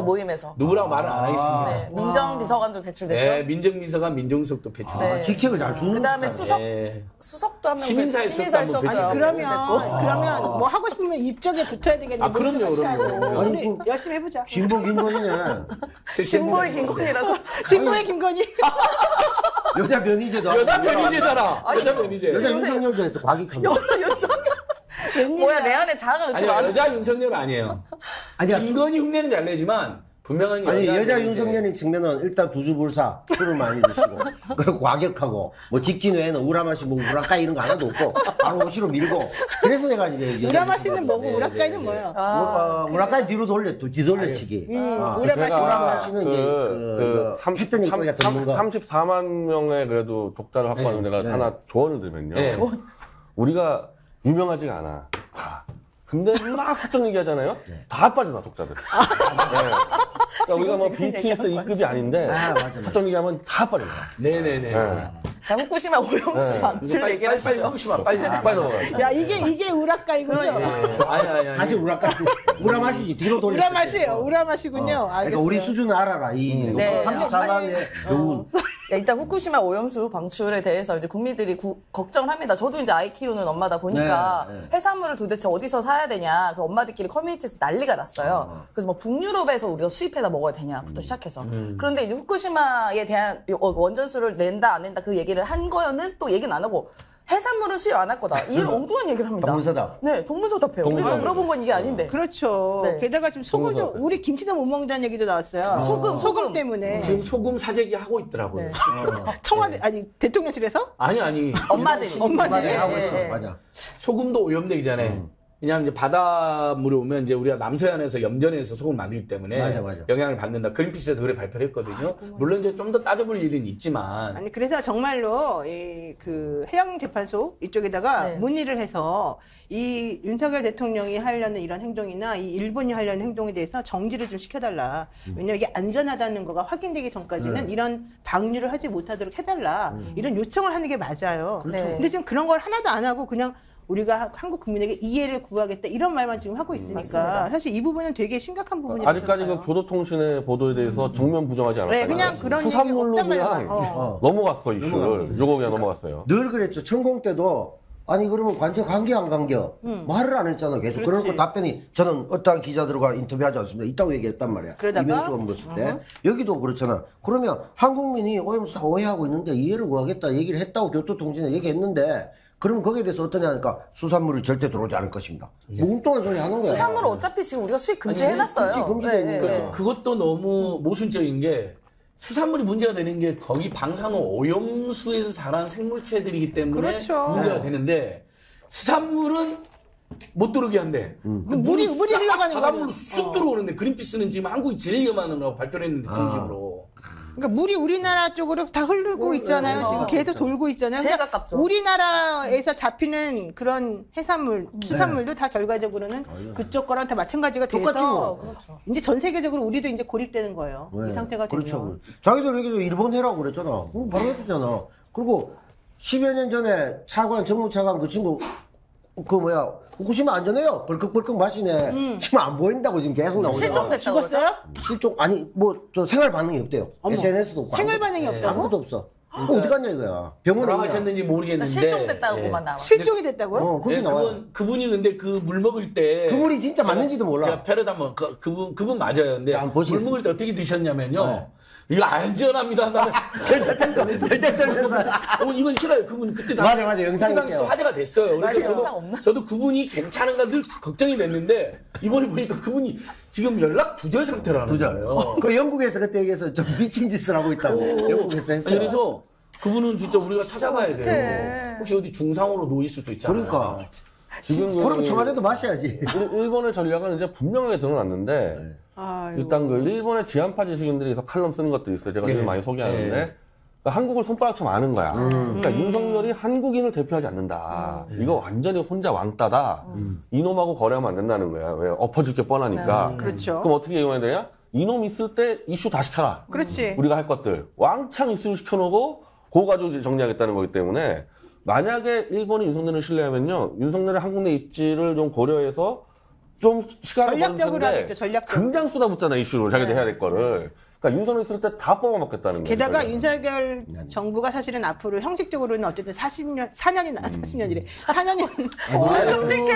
모임에서. 누구라고 말을 안 하겠습니다. 네, 민정비서관도 배출됐죠. 네, 민정비서관, 민정수석도 배출됐어요. 네. 직책을 잘 주는. 그다음에 수석, 네. 수석도 한명 시민사회수석도 배출됐고. 그러면 뭐 하고 싶으면 입적에 붙어야 되겠는데. 아, 그럼요. 아니, 뭐, 열심히 해보자. 진보 김건희네. 진보의 김건희라고. 진보의 김건희. 여자 변희재도 여자 변희재잖아. 여자 변희재. 여자 윤석열도 했어. 과기카드. 여자 윤석열. 뭐야, 내 안에 자아가 그렇게 많아. 여자 윤석열 아니에요. 아니야. 김건희 흉내는 잘 내지만 분명한 여자. 아니, 여자 윤석열의 측면은 일단 두주불사, 술을 많이 드시고 그리고 과격하고 뭐 직진 외에는 우라마시 뭐 우라카이 이런 거 하나도 없고 바로 오시로 밀고 그래서 내가 이제 우라마시는 뭐고 우라카이는 뭐야? 우라카이 뒤로 뒤돌려치기. 우라마시는 이제 했더니 거기가 듣는 거. 34만 명의 그래도 독자를 확보하는 데가 하나 조언을 드리면요. 우리가 유명하지가 않아. 근데 막 사적 얘기하잖아요. 다 빠져나 독자들. 그러니까 우리가 뭐 BTS 2급이 아닌데 사적 얘기하면 다 빠져나. 네네네. 자, 후쿠시마 오염수 방출 얘기를 하시죠. 후쿠시마 빨리 빠져나가. 야, 이게 우라카이군요. 아니. 다시 우라카이. 우라마시지. 뒤로 돌려. 우라마시예요. 우라마시군요. 그러니까 우리 수준을 알아라. 이 34만의 교훈. 야, 일단 후쿠시마 오염수 방출에 대해서 이제 국민들이 걱정을 합니다. 저도 이제 아이 키우는 엄마다 보니까 해산물을 도대체 어디서 사야 되냐. 그 엄마들끼리 커뮤니티에서 난리가 났어요. 그래서 뭐 북유럽에서 우리가 수입해다 먹어야 되냐부터 시작해서. 그런데 이제 후쿠시마에 대한 원전수를 낸다 안 낸다 그 얘기를 한 거는 또 얘기는 안 하고 해산물을 수입 안 할 거다. 이런 엉뚱한 얘기를 합니다. 동문서답. 네, 동문서답해요. 우리가 물어본 건 이게 아닌데. 그렇죠. 네. 게다가 지금 소금도 우리 김치도 못 먹는다는 얘기도 나왔어요. 소금 때문에. 지금 소금 사재기 하고 있더라고요. 네. 청와대 아니 대통령실에서? 아니. 엄마들이 하고 있어. 맞아. 소금도 오염되기잖아요. 왜냐하면 이제 바닷물이 오면 이제 우리가 남서해안에서 염전해서 소금 만들기 때문에 맞아. 영향을 받는다. 그린피스에도 그래 발표를 했거든요. 물론 이제 좀 더 따져볼 일은 있지만. 아니 그래서 정말로 이 그 해양재판소 이쪽에다가 문의를 해서 이 윤석열 대통령이 하려는 이런 행동이나 이 일본이 하려는 행동에 대해서 정지를 좀 시켜달라. 왜냐면 이게 안전하다는 거가 확인되기 전까지는 이런 방류를 하지 못하도록 해달라. 이런 요청을 하는 게 맞아요. 그렇죠. 네. 근데 지금 그런 걸 하나도 안 하고 그냥 우리가 한국 국민에게 이해를 구하겠다 이런 말만 지금 하고 있으니까 맞습니다. 사실 이 부분은 되게 심각한 부분이라고 아직까지 그 교도통신의 보도에 대해서 정면 부정하지 않았어요. 네, 그냥 그런 수산물로 그냥 넘어갔어 이슈를. 요거 그냥 넘어갔어요. 늘 그랬죠. 천공 때도 아니 그러면 관저 관계야 안 관계야 말을 안 했잖아 계속. 그렇지. 그러고 답변이 저는 어떠한 기자들과 인터뷰하지 않습니다 있다고 얘기했단 말이야. 이명수 원무실 때 여기도 그렇잖아. 그러면 한국민이 오염수 오해하고 있는데 이해를 구하겠다 얘기를 했다고 교도통신에 얘기했는데 그럼 거기에 대해서 어떠냐 하니까 수산물이 절대 들어오지 않을 것입니다. 뭐 엉뚱한 소리 하는 거야. 수산물은 어차피 지금 우리가 수입 금지해놨어요. 수입 금지돼 있는 거죠. 그것도 너무 모순적인 게 수산물이 문제가 되는 게 거기 방사능 오염수에서 자란 생물체들이기 때문에 문제가 되는데 수산물은 못 들어오게 한대. 물이 흘러가는 거 바닷물로 쑥 들어오는데 그린피스는 지금 한국이 제일 위험한 거라고 발표를 했는데 진심으로. 그러니까 물이 우리나라 쪽으로 다 흐르고 있잖아요. 지금 계속 돌고 있잖아요. 제일 가깝죠. 그러니까 우리나라에서 잡히는 그런 해산물, 수산물도 다 결과적으로는 그쪽 거랑 다 마찬가지가 돼서 이제 전 세계적으로 우리도 이제 고립되는 거예요. 이 상태가 되면. 그렇죠. 자기들 얘기도 일본 해라고 그랬잖아. 바로 해줬잖아. 그리고 10여 년 전에 차관, 정무차관 그 친구 후쿠시마 안전해요. 벌컥벌컥 마시네. 지금 안 보인다고 지금 계속 나오잖아. 실종됐다고. 죽었어요? 실종 아니 뭐 저 생활 반응이 없대요. 어머, SNS도 없고 생활 반응이 없다고? 아무것도 없어. 어디 갔냐 이거야. 병원에 가셨는지 모르겠는데 실종됐다고만 나와. 실종이 됐다고요? 거기 나와. 그분이 근데 그 물 먹을 때 그물이 진짜 맞는지도 몰라. 제가 패러다 한번 그분 맞아요. 근데 물 먹을 때 어떻게 드셨냐면요. 이거 안전합니다. 이건 싫어요. 그분 그때 당시 맞아 영상 그 당시도 화제가 됐어요. 그래서 저도 그분이 괜찮은가 늘 걱정이 됐는데 이번에 보니까 그분이 지금 연락 두절 상태라는 거예요. 그 영국에서 그때 얘기해서 좀 미친 짓을 하고 있다고 영국에서 했어요. 그래서 그분은 진짜 우리가 진짜 찾아봐야 돼요. 혹시 어디 중상으로 놓일 수도 있잖아요. 그러니까 지금 그럼 청와대도 마셔야지. 일본의 전략은 이제 분명하게 드러났는데. 네. 아이고. 일단 그 일본의 지한파 지식인들이 칼럼 쓰는 것도 있어요. 제가 늘 많이 소개하는데 그러니까 한국을 손바닥처럼 아는 거야. 그러니까 윤석열이 한국인을 대표하지 않는다. 이거 완전히 혼자 왕따다. 이놈하고 거래하면 안 된다는 거야. 왜? 엎어질 게 뻔하니까. 그렇죠. 그럼 어떻게 이용해야 되냐? 이놈 있을 때 이슈 다 시켜라. 그렇지. 우리가 할 것들 왕창 이슈 시켜놓고 그거 가지고 정리하겠다는 거기 때문에 만약에 일본이 윤석열을 신뢰하면요 윤석열의 한국 내 입지를 좀 고려해서 좀 시간을 전략적으로 하겠죠. 전략적으로. 금방 쏟아붓잖아 이슈로 자기들 해야 될 거를. 그러니까 윤석열 있을 때 다 뽑아먹겠다는 거예요. 게다가 거니까. 윤석열 정부가 사실은 앞으로 형식적으로는 어쨌든 4년이 끔찍해.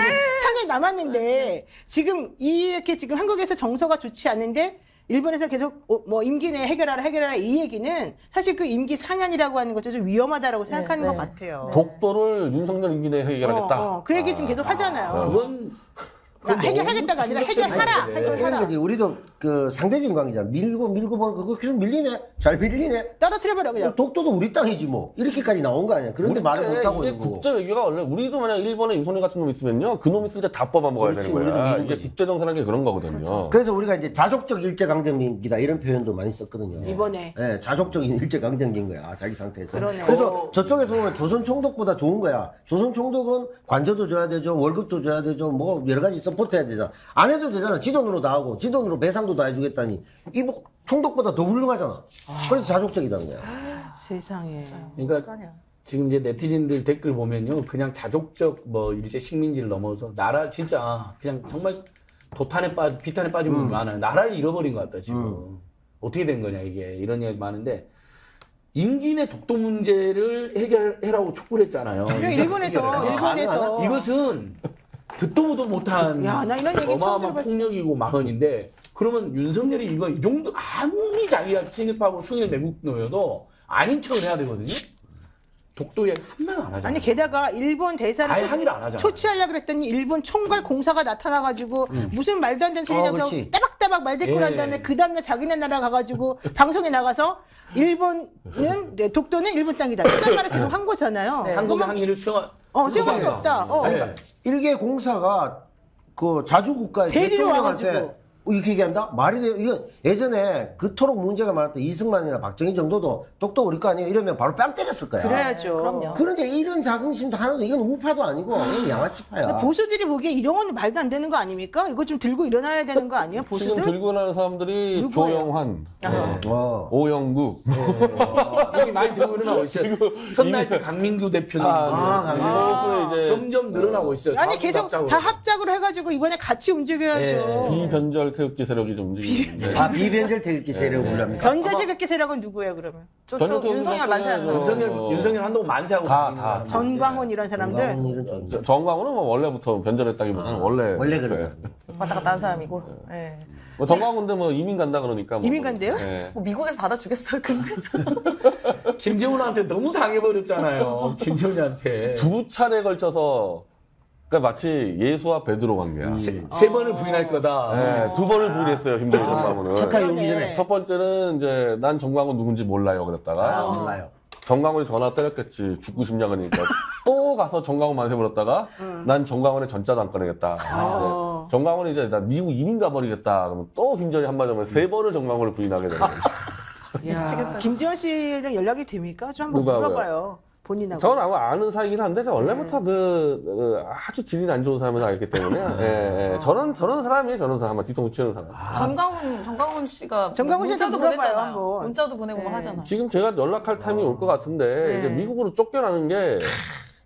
4년이 남았는데 지금 이렇게 지금 한국에서 정서가 좋지 않은데 일본에서 계속 뭐 임기 내 해결하라 이 얘기는 사실 그 임기 상한이라고 하는 것도 좀 위험하다라고 생각하는 것 같아요. 독도를 윤석열 임기 내 해결하겠다. 그 얘기 지금 계속 하잖아요. 그건 해결하겠다가 아니라 해결하라! 해결하라! 거지. 우리도 그 상대적인 관계잖아. 밀고, 그거 계속 밀리네? 잘 밀리네? 떨어뜨려버려, 그냥. 독도도 우리 땅이지 뭐. 이렇게까지 나온 거 아니야. 그런데 말을 못하고 있는 거. 국제외교가 원래 우리도 만약 일본에 윤석열 같은 놈 있으면요. 그 놈 있을 때 다 뽑아먹어야 되는 거야. 이게 국제정세라는 게 그런 거거든요. 그렇죠. 그래서 우리가 이제 자족적 일제강점기다 이런 표현도 많이 썼거든요. 이번에. 네, 자족적인 일제강점기인 거야. 자기 상태에서. 그러네요. 그래서 저쪽에서 보면 조선총독보다 좋은 거야. 조선총독은 관저도 줘야 되죠. 월급도 줘야 되죠. 뭐 여러 가지 서포트해야 되잖아. 안 해도 되잖아. 지 돈으로 다 하고 지 돈으로 배상도 다 해주겠다니 이거 총독보다 더 훌륭하잖아. 그래서 자족적이다는 거야. 세상에. 그러니까 어떡하냐. 지금 이제 네티즌들 댓글 보면요, 그냥 자족적 뭐 일제 식민지를 넘어서 나라 진짜 그냥 정말 비탄에 빠진 분들 많아요. 나라를 잃어버린 것 같다 지금. 어떻게 된 거냐 이게 이런 얘기 많은데. 임기 내 독도 문제를 해결해라고 촉구를 했잖아요. 일본에서 이것은. 듣도 보도 못한 어마어마한 폭력이고 망언인데 그러면 윤석열이 이거 이 정도 아무리 자기가 침입하고 승인 매국 놓여도 아닌 척을 해야 되거든요. 독도에 한마디 안 하잖아. 아니 게다가 일본 대사를 초치하려고 그랬더니 일본 총괄 공사가 나타나가지고 무슨 말도 안 되는 소리냐고 떼박떼박 말대꾸를 한 다음에 그 다음날 자기네 나라 가가지고 방송에 나가서 독도는 일본 땅이다. 그딴 말을 계속 한 거잖아요. 네. 한국의 항의를 수용할 수 없다. 그러니까 일개 공사가 그 자주국가의 대통령한테 이렇게 얘기한다? 말이 돼요. 이건 예전에 그토록 문제가 많았던 이승만이나 박정희 정도도 독도 우리 거 아니에요? 이러면 바로 뺨 때렸을 거야. 그래야죠. 그럼요. 그런데 이런 자긍심도 하나도 이건 우파도 아니고 이건 양아치파야. 보수들이 보기에 이런 건 말도 안 되는 거 아닙니까? 이거 좀 들고 일어나야 되는 거 아니에요? 보수들? 지금 들고 일어나는 사람들이 누구예요? 조영환, 오영구. 여기 많이 들고 일어나고 있어요. 첫날 때 강민규 대표는 점점 늘어나고 있어요. 아니 계속 다 합작으로 해가지고 이번에 같이 움직여야죠. 비변절 태극기 세력이 좀 움직이는데. 비변절 태극기 세력을 몰랍니까? 변절 태극기 세력은 누구예요 그러면? 저쪽 윤석열 만세하고. 윤석열 한동안 만세하고 다. 전광훈 이런 사람들. 전광훈은 뭐 원래부터 변절했다기보다는 원래 그래요. 왔다 갔다 한 사람이고. 예. 뭐 전광훈도 뭐 이민 간다 그러니까. 이민 간대요? 뭐 미국에서 받아주겠어요 근데. 김정은한테 너무 당해버렸잖아요. 김정은한테. 두 차례 걸쳐서. 그러니까 마치 예수와 베드로 관계야. 세 번을 부인할 거다. 네, 두 번을 부인했어요. 힘들어서 전광훈은. 착하게 용기 전에. 첫 번째는 이제 난 전광훈 누군지 몰라요. 그랬다가 몰라요. 전광훈이 전화 때렸겠지. 죽고 싶냐 그러니까. 또 가서 전광훈 만세 불렀다가 난 전광훈의 전자도 안 꺼내겠다. 전광훈이 이제 나 미국 이민 가버리겠다. 그러면 또 김전이 한마디 하면 세 번을 전광훈을 부인하게 되는 거야. 김지현 씨랑 연락이 됩니까? 좀 한번 물어봐요. 본인하고. 저는 아마 아는 사이긴 한데, 원래부터 아주 질이 안 좋은 사람을 알기 때문에, 저런 사람이 뒤통수 치는 사람. 전광훈 씨가. 전광훈 씨한테 물어봐요. 문자도 보내고 막 하잖아요. 지금 제가 연락할 타이밍이 올 것 같은데, 이제 미국으로 쫓겨나는 게,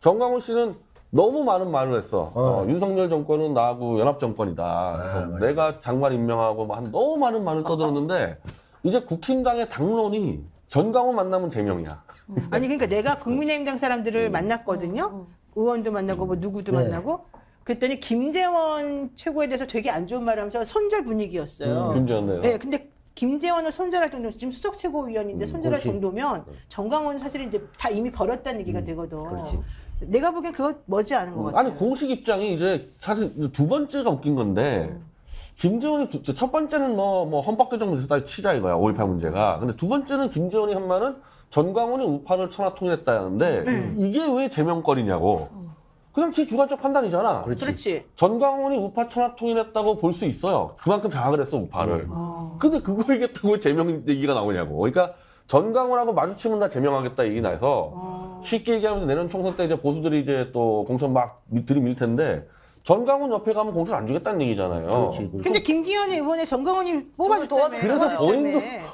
전광훈 씨는 너무 많은 말을 했어. 윤석열 정권은 나하고 연합정권이다. 내가 장관 임명하고 막 너무 많은 말을 떠들었는데, 이제 국힘당의 당론이 전광훈 만나면 제명이야. 아니 그러니까 내가 국민의힘당 사람들을 만났거든요. 의원도 만나고 뭐 누구도 만나고. 그랬더니 김재원 최고에 대해서 되게 안 좋은 말을 하면서 손절 분위기였어요. 김재원이요? 네, 근데 김재원을 손절할 정도, 지금 수석 최고위원인데 손절할 그렇지. 정도면 전광훈 사실 이제 다 이미 버렸다는 얘기가 되거든. 그렇지. 내가 보기엔 그거 머지않은 것 같아요. 아니 공식 입장이 이제 사실 두 번째가 웃긴 건데 김재원이 첫 번째는 뭐 헌법 개정 문제다 치자 이거야 5.18 문제가. 근데 두 번째는 김재원이 한 말은 전광훈이 우파를 천하통일했다는데 이게 왜 제명거리냐고. 그냥 지 주관적 판단이잖아. 그렇지. 전광훈이 우파 천하통일했다고 볼 수 있어요. 그만큼 장악을 했어 우파를. 근데 그거 얘기했다고 제명 얘기가 나오냐고. 그러니까 전광훈하고 마주치면 다 제명하겠다 얘기 나서 쉽게 얘기하면 내년 총선 때 이제 보수들이 이제 또 공천 막 들이밀 텐데 전광훈 옆에 가면 공천 안 주겠다는 얘기잖아요. 그렇지. 근데 김기현이 이번에 전광훈이 뽑아줬다며. 그래서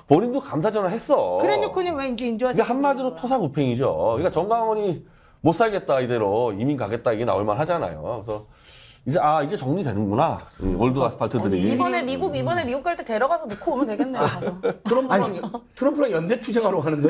본인도 감사 전화 했어. 그래놓고는 왜 이제 인조하세요? 그러니까 한마디로 토사구팽이죠. 그러니까 전광훈이 못 살겠다 이대로 이민 가겠다 이게 나올만 하잖아요. 그래서 이제 아 이제 정리되는구나 월드 아스팔트들이. 이번에 미국 갈 때 데려가서 놓고 오면 되겠네요. 가서. 트럼프랑 연대 투쟁하러 가는데.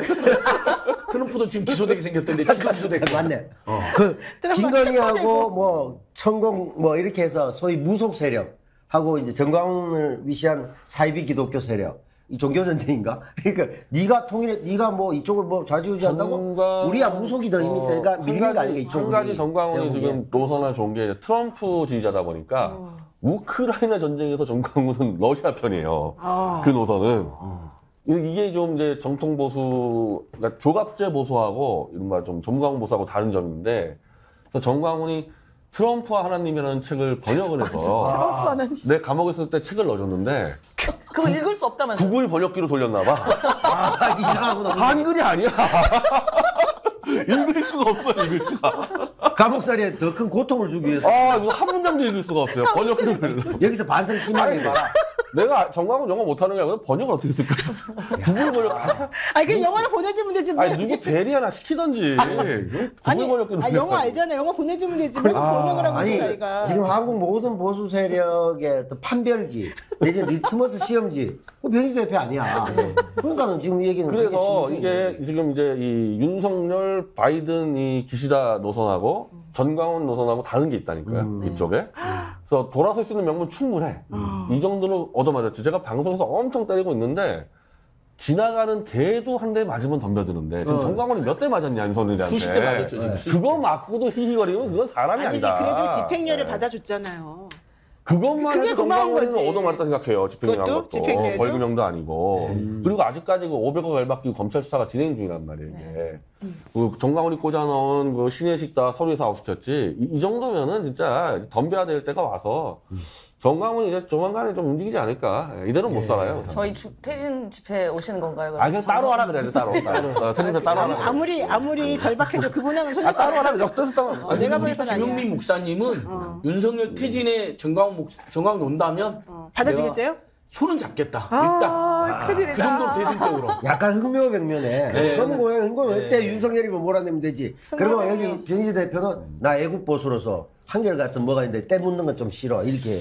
트럼프도 지금 기소되게 생겼던데 지금 기소되고 왔네. 그 김건희하고 뭐 천공 뭐 이렇게 해서 소위 무속 세력하고 이제 전광훈을 위시한 사이비 기독교 세력. 이 종교전쟁인가? 그러니까 네가 네가 뭐 이쪽을 뭐 좌지우지한다고? 우리야 무속이 더 힘이 세니까 밀린 거 아닌가 이쪽으로. 한 가지 전광훈이 지금 노선을 좋은 게 트럼프 지지자다 보니까 우크라이나 전쟁에서 전광훈은 러시아 편이에요. 그 노선은. 이게 좀 이제 정통 보수, 그러니까 조갑제 보수하고 이른바 좀 전광훈 보수하고 다른 점인데, 그래서 전광훈이 트럼프와 하나님이라는 책을 번역을 해서 내 감옥에 있을 때 책을 넣어줬는데 그거 읽을 수 없다면서 구글 번역기로 돌렸나봐. 아, 이상하구나. 한글이 아니야. 읽을 수가 없어요. 읽을 수가. 감옥살이에 더 큰 고통을 주기 위해서. 아, 이거 한 문장도 읽을 수가 없어요. 번역기로. 여기서 반성 심하게 봐라. 내가 전광훈 영어 못하는 게 아니라 번역을 어떻게 쓸까? 구글 번역. 아니 그 영어를 보내주면 되지 뭐. 아니 누구 대리 하나 시키던지. 구글 번역기로. 아 영어 알잖아요. 영어 보내주면 되지 뭐 번역을 하고 있어 아이가. 지금 한국 모든 보수 세력의 또 판별기 내지 리트머스 시험지. 변희재 대표 아니야. 그러니까는 지금 이 얘기는. 그래서 이게 지금 이제 이 윤석열 바이든 이 기시다 노선하고 전광훈 노선하고 다른 게 있다니까요. 이쪽에. 그래서 돌아설 수 있는 명분 충분해. 이 정도로 얻어맞았죠. 제가 방송에서 엄청 때리고 있는데 지나가는 개도 한 대 맞으면 덤벼드는데 지금 전광훈이 몇 대 맞았냐 윤석열한테. 수십 대 맞았죠. 지금 그거 맞고도 희희거리면 그건 사람이 아니다. 그래도 집행유예를 받아줬잖아요. 그것만 해도 전광훈은 얻어맞았다 생각해요. 집행유예한 것도. 벌금형도 아니고. 그리고 아직까지 그 500억 앨박기 검찰 수사가 진행 중이란 말이에요. 이게. 그 전광훈이 꽂아놓은 그 신의식다 서류에 사업시켰지. 이 정도면은 진짜 덤벼야 될 때가 와서 전광훈이 이제 조만간에 좀 움직이지 않을까. 이대로 못 살아요. 저희 퇴진 집회 오시는 건가요? 아니, 그냥 따로 하라 그래야지, 따로. 퇴진 집회 따로 하라. 아무리 절박해도 그분하고는 손님 따로 하라. 역대서 따로 하라. 내가 보니까 김용민 목사님은 윤석열 퇴진에 전광훈 온다면 받아주겠대요? 손은 잡겠다. 일단 그 정도 대승적으로. 약간 흥묘백면에. 그건 그때 윤석열이면 몰아내면 되지. 그러면 여기 변희재 대표는 나 애국 보수로서 한결같은 뭐가 있는데 때 묻는 건 좀 싫어 이렇게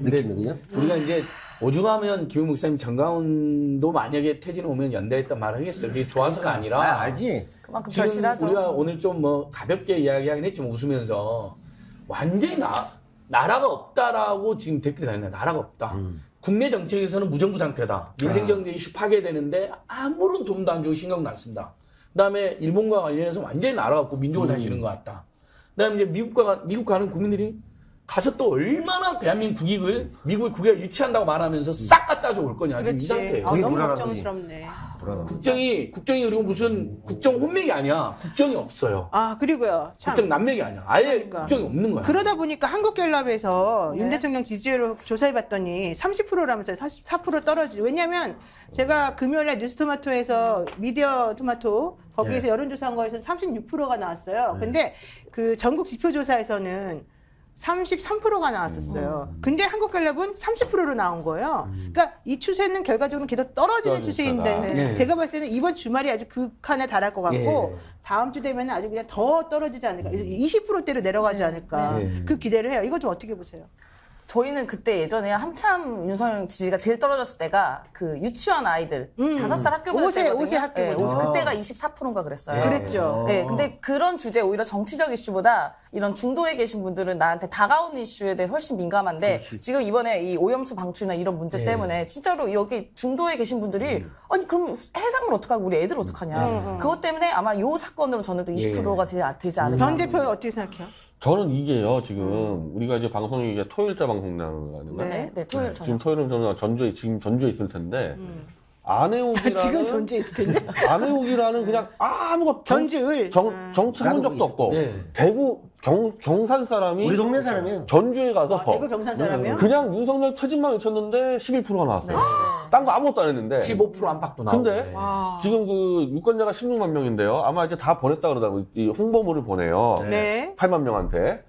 느끼는군요. 우리가 이제 오죽하면 김 목사님 전광훈도 만약에 퇴진 오면 연대했단 말 하겠어요. 그게 좋아서가 아니라. 아, 알지. 그만큼 절실하죠. 우리가 오늘 좀 뭐 가볍게 이야기하긴 했지만 웃으면서 완전히 나라가 없다라고 지금 댓글이 달린다. 나라가 없다. 국내 정책에서는 무정부 상태다. 민생 경제이 파괴되는데 아무런 도움도 안 주고 신경도 안 쓴다. 그다음에 일본과 관련해서 완전히 나라가 없고 민족을 다시는 것 같다. 그다음에 이제 미국 가는 국민들이 가서 또 얼마나 대한민국 국익을 미국의 국익을 유치한다고 말하면서 싹 갖다 줘 올 거냐 지금 이 상태예요. 너무 걱정스럽네. 국정이 그리고 무슨 국정 혼맥이 아니야. 국정이 없어요. 아 그리고요. 참. 국정 난맥이 아니야. 아예 그러니까. 국정이 없는 거야. 그러다 보니까 한국갤럽에서 윤 대통령 지지율을 조사해봤더니 30%라면서 44% 떨어지지. 왜냐하면 제가 금요일에 뉴스토마토에서 미디어 토마토 거기에서 여론조사한 거에서는 36%가 나왔어요. 근데 그 전국 지표조사에서는 33%가 나왔었어요. 근데 한국갤럽은 30%로 나온 거예요. 그러니까 이 추세는 결과적으로 계속 떨어지는 추세인데 제가 봤을 때는 이번 주말이 아주 극한에 달할 것 같고 다음 주 되면 아주 그냥 더 떨어지지 않을까. 20%대로 내려가지 않을까. 그 기대를 해요. 이거 좀 어떻게 보세요? 저희는 그때 예전에 한참 윤석열 지지가 제일 떨어졌을 때가 그 유치원 아이들 5살 학교 보낼 때거든요. 5세 학교. 네, 그때가 24%인가 그랬어요. 그랬죠. 네, 근데 그런 주제 오히려 정치적 이슈보다 이런 중도에 계신 분들은 나한테 다가오는 이슈에 대해 훨씬 민감한데 그렇지. 지금 이번에 이 오염수 방출이나 이런 문제 때문에 진짜로 여기 중도에 계신 분들이 아니 그럼 해산물 어떡하고 우리 애들 어떡하냐. 그것 때문에 아마 요 사건으로 저는 또 20%가 제일 되지 않을까. 변 대표 어떻게 생각해요? 저는 이게요, 지금, 우리가 이제 방송이 이제 토요일자 방송 나오는 거 아닌가요? 네, 토요일 저녁. 지금 토요일은 저는 지금 전주에 있을 텐데, 안혜옥이라는. 지금 전주에 있을 텐데? 안혜옥이라는 그냥 아무것도. 전주을. 정치 본 적도 없고, 대구, 경산 사람이. 우리 동네 사람이에요. 전주에 가서. 아, 대구 경산 사람이요? 그냥 윤석열 퇴진만 외쳤는데 11%가 나왔어요. 딴 거 아무것도 안 했는데. 15% 안팎도 나왔고. 근데, 지금 그 유권자가 16만 명인데요. 아마 이제 다 보냈다 그러더라고요. 이 홍보물을 보내요. 네. 8만 명한테.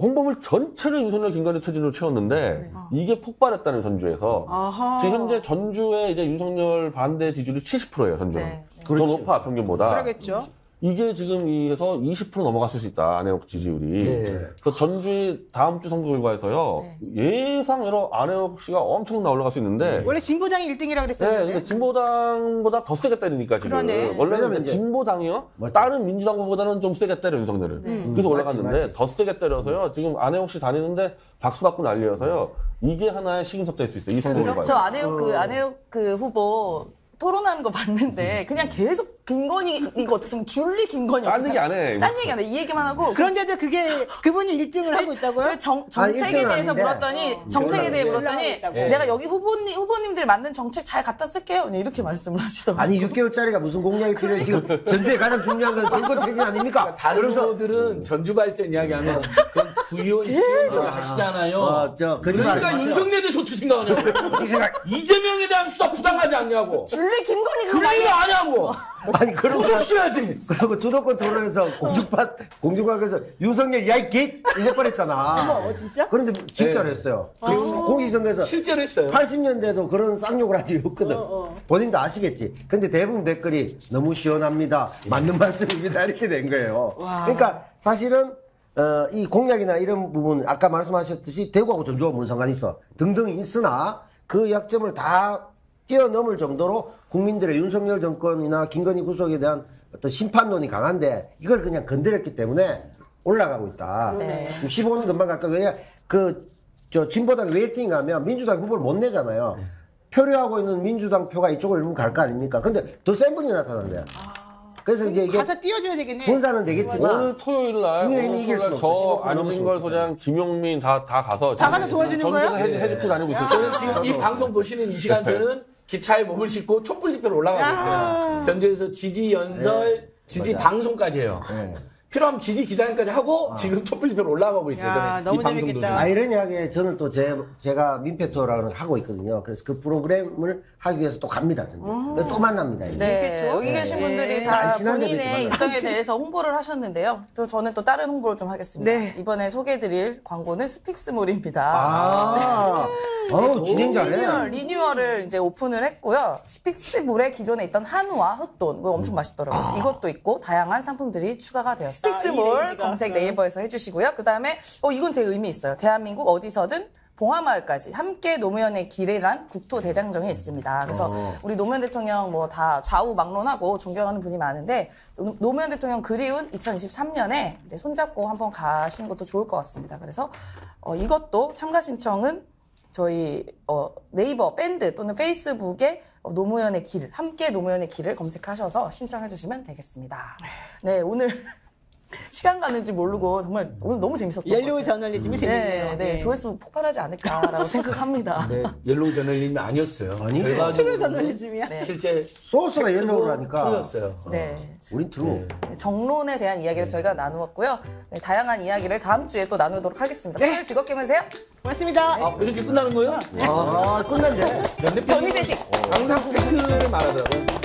홍보물 전체를 윤석열 김건희 퇴진으로 채웠는데, 이게 폭발했다는 전주에서. 아하. 지금 현재 전주에 이제 윤석열 반대 지지율이 70%예요, 전주는. 더 높아, 평균보다. 그러겠죠. 이게 지금 해서 20% 넘어갔을 수 있다, 안혜옥 지지율이. 그래서 전주 다음 주 선거 결과에서요, 예상외로 안혜옥 씨가 엄청나 올라갈 수 있는데. 원래 진보당이 1등이라 그랬어요. 네, 그러니까 진보당보다 더 세게 때리니까 지금. 그러네. 원래는 진보당이요, 다른 민주당 후보보다는 좀 세게 때려, 윤석열을. 그래서 올라갔는데, 맞지. 더 세게 때려서요, 지금 안혜옥 씨 다니는데 박수 받고 난리여서요, 이게 하나의 시금석 될 수 있어요, 이 선거 결과. 저 안혜옥 그 후보. 토론하는 거 봤는데 그냥 계속 김건희 이거 어떻게 생각 줄리 김건희 딴 얘기 안 해. 딴 얘기 안 해. 이 얘기만 하고 그런데도 그게 그분이 1등을 하고 있다고요? 정책에 대해서 물었더니 정책에 대해 물었더니 내가 여기 후보님들 만든 정책 잘 갖다 쓸게요. 이렇게 말씀을 하시더라고요. 아니 6개월짜리가 무슨 공약이 필요해. 지금 전주에 가장 중요한 건 정권 퇴진 아닙니까? 다른 후보들은 전주 발전 이야기하면 부의원 씨가 하시잖아요. 그러니까 윤석열에 대해서 어떻게 생각하냐고. 이재명에 대한 수사 부당하지 않냐고. 원래 김건희가 그래요 안 하고. 아니 그런 거 시켜야지. 그리고 주도권 토론에서 공중파에서 윤석열 야이 개 이래버렸잖아. 진짜? 그런데 진짜로 했어요. 공익선에서 실제로 했어요. 80년대도 그런 쌍욕을 한 적이 없거든. 본인도 아시겠지. 근데 대부분 댓글이 너무 시원합니다. 맞는 말씀입니다. 이렇게 된 거예요. 와. 그러니까 사실은 이 공약이나 이런 부분 아까 말씀하셨듯이 대구하고 전주하고 뭔 상관이 있어. 등등 있으나 그 약점을 다 뛰어넘을 정도로 국민들의 윤석열 정권이나 김건희 구속에 대한 어떤 심판론이 강한데 이걸 그냥 건드렸기 때문에 올라가고 있다. 15는 금방 갈까. 왜냐 그 진보당 레이팅 가면 민주당 후보를 못 내잖아요. 표류하고 있는 민주당 표가 이쪽으로 갈 거 아닙니까? 근데 더 센 분이 나타난대요. 그래서 이제 이게 가서 띄워줘야 되겠네. 본사는 되겠지만 오늘 토요일 날 저 안징걸 소장, 김용민 다 가서 도와주는 거예요? 해주고 다니고 있어요. 지금 이 방송 보시는 이 시간 저는 기차에 몸을 싣고 촛불 집회로 올라가고 있어요. 전주에서 지지 연설, 지지 방송까지 해요. 필요하면 지지 기자님까지 하고 지금 촛불 집회로 올라가고 있어요. 저는 이 방송도 좀. 아이러니하게 저는 또 제가 민폐토라는 하고 있거든요. 그래서 그 프로그램을 하기 위해서 또 갑니다. 또 만납니다. 네, 여기 계신 분들이 다 본인의 입장에 대해서 홍보를 하셨는데요. 또 저는 또 다른 홍보를 좀 하겠습니다. 이번에 소개해드릴 광고는 스픽스몰입니다. 진행자네. 리뉴얼을 이제 오픈을 했고요. 스픽스몰에 기존에 있던 한우와 흑돈, 이거 엄청 맛있더라고요. 이것도 있고 다양한 상품들이 추가가 되었습니다. 스픽스몰 검색 네이버에서 해주시고요. 그 다음에 이건 되게 의미 있어요. 대한민국 어디서든 봉하마을까지 함께 노무현의 길이란 국토대장정이 있습니다. 그래서 우리 노무현 대통령 다 좌우 막론하고 존경하는 분이 많은데 노무현 대통령 그리운 2023년에 이제 손잡고 한번 가시는 것도 좋을 것 같습니다. 그래서 이것도 참가 신청은 저희 네이버 밴드 또는 페이스북에 노무현의 길, 함께 노무현의 길을 검색하셔서 신청해주시면 되겠습니다. 네, 오늘 시간 가는지 모르고 정말 오늘 너무 재밌었던 것 같아요. 옐로우 저널리즘이 재밌네요. 네. 조회수 폭발하지 않을까라고 생각합니다. 네, 옐로우 저널리즘이 아니었어요. 아니요. 트루 저널리즘이야. 네. 실제 소스가 옐로우라니까. 틀렸어요. 네. 우린 트루. 네. 정론에 대한 이야기를 저희가 나누었고요. 네, 다양한 이야기를 다음 주에 또 나누도록 하겠습니다. 토요일 즐겁게 보내세요. 고맙습니다. 네. 이렇게 끝나는 거예요? 네. 끝난대. 변희재식. 항상 팩트를 말하더라고요.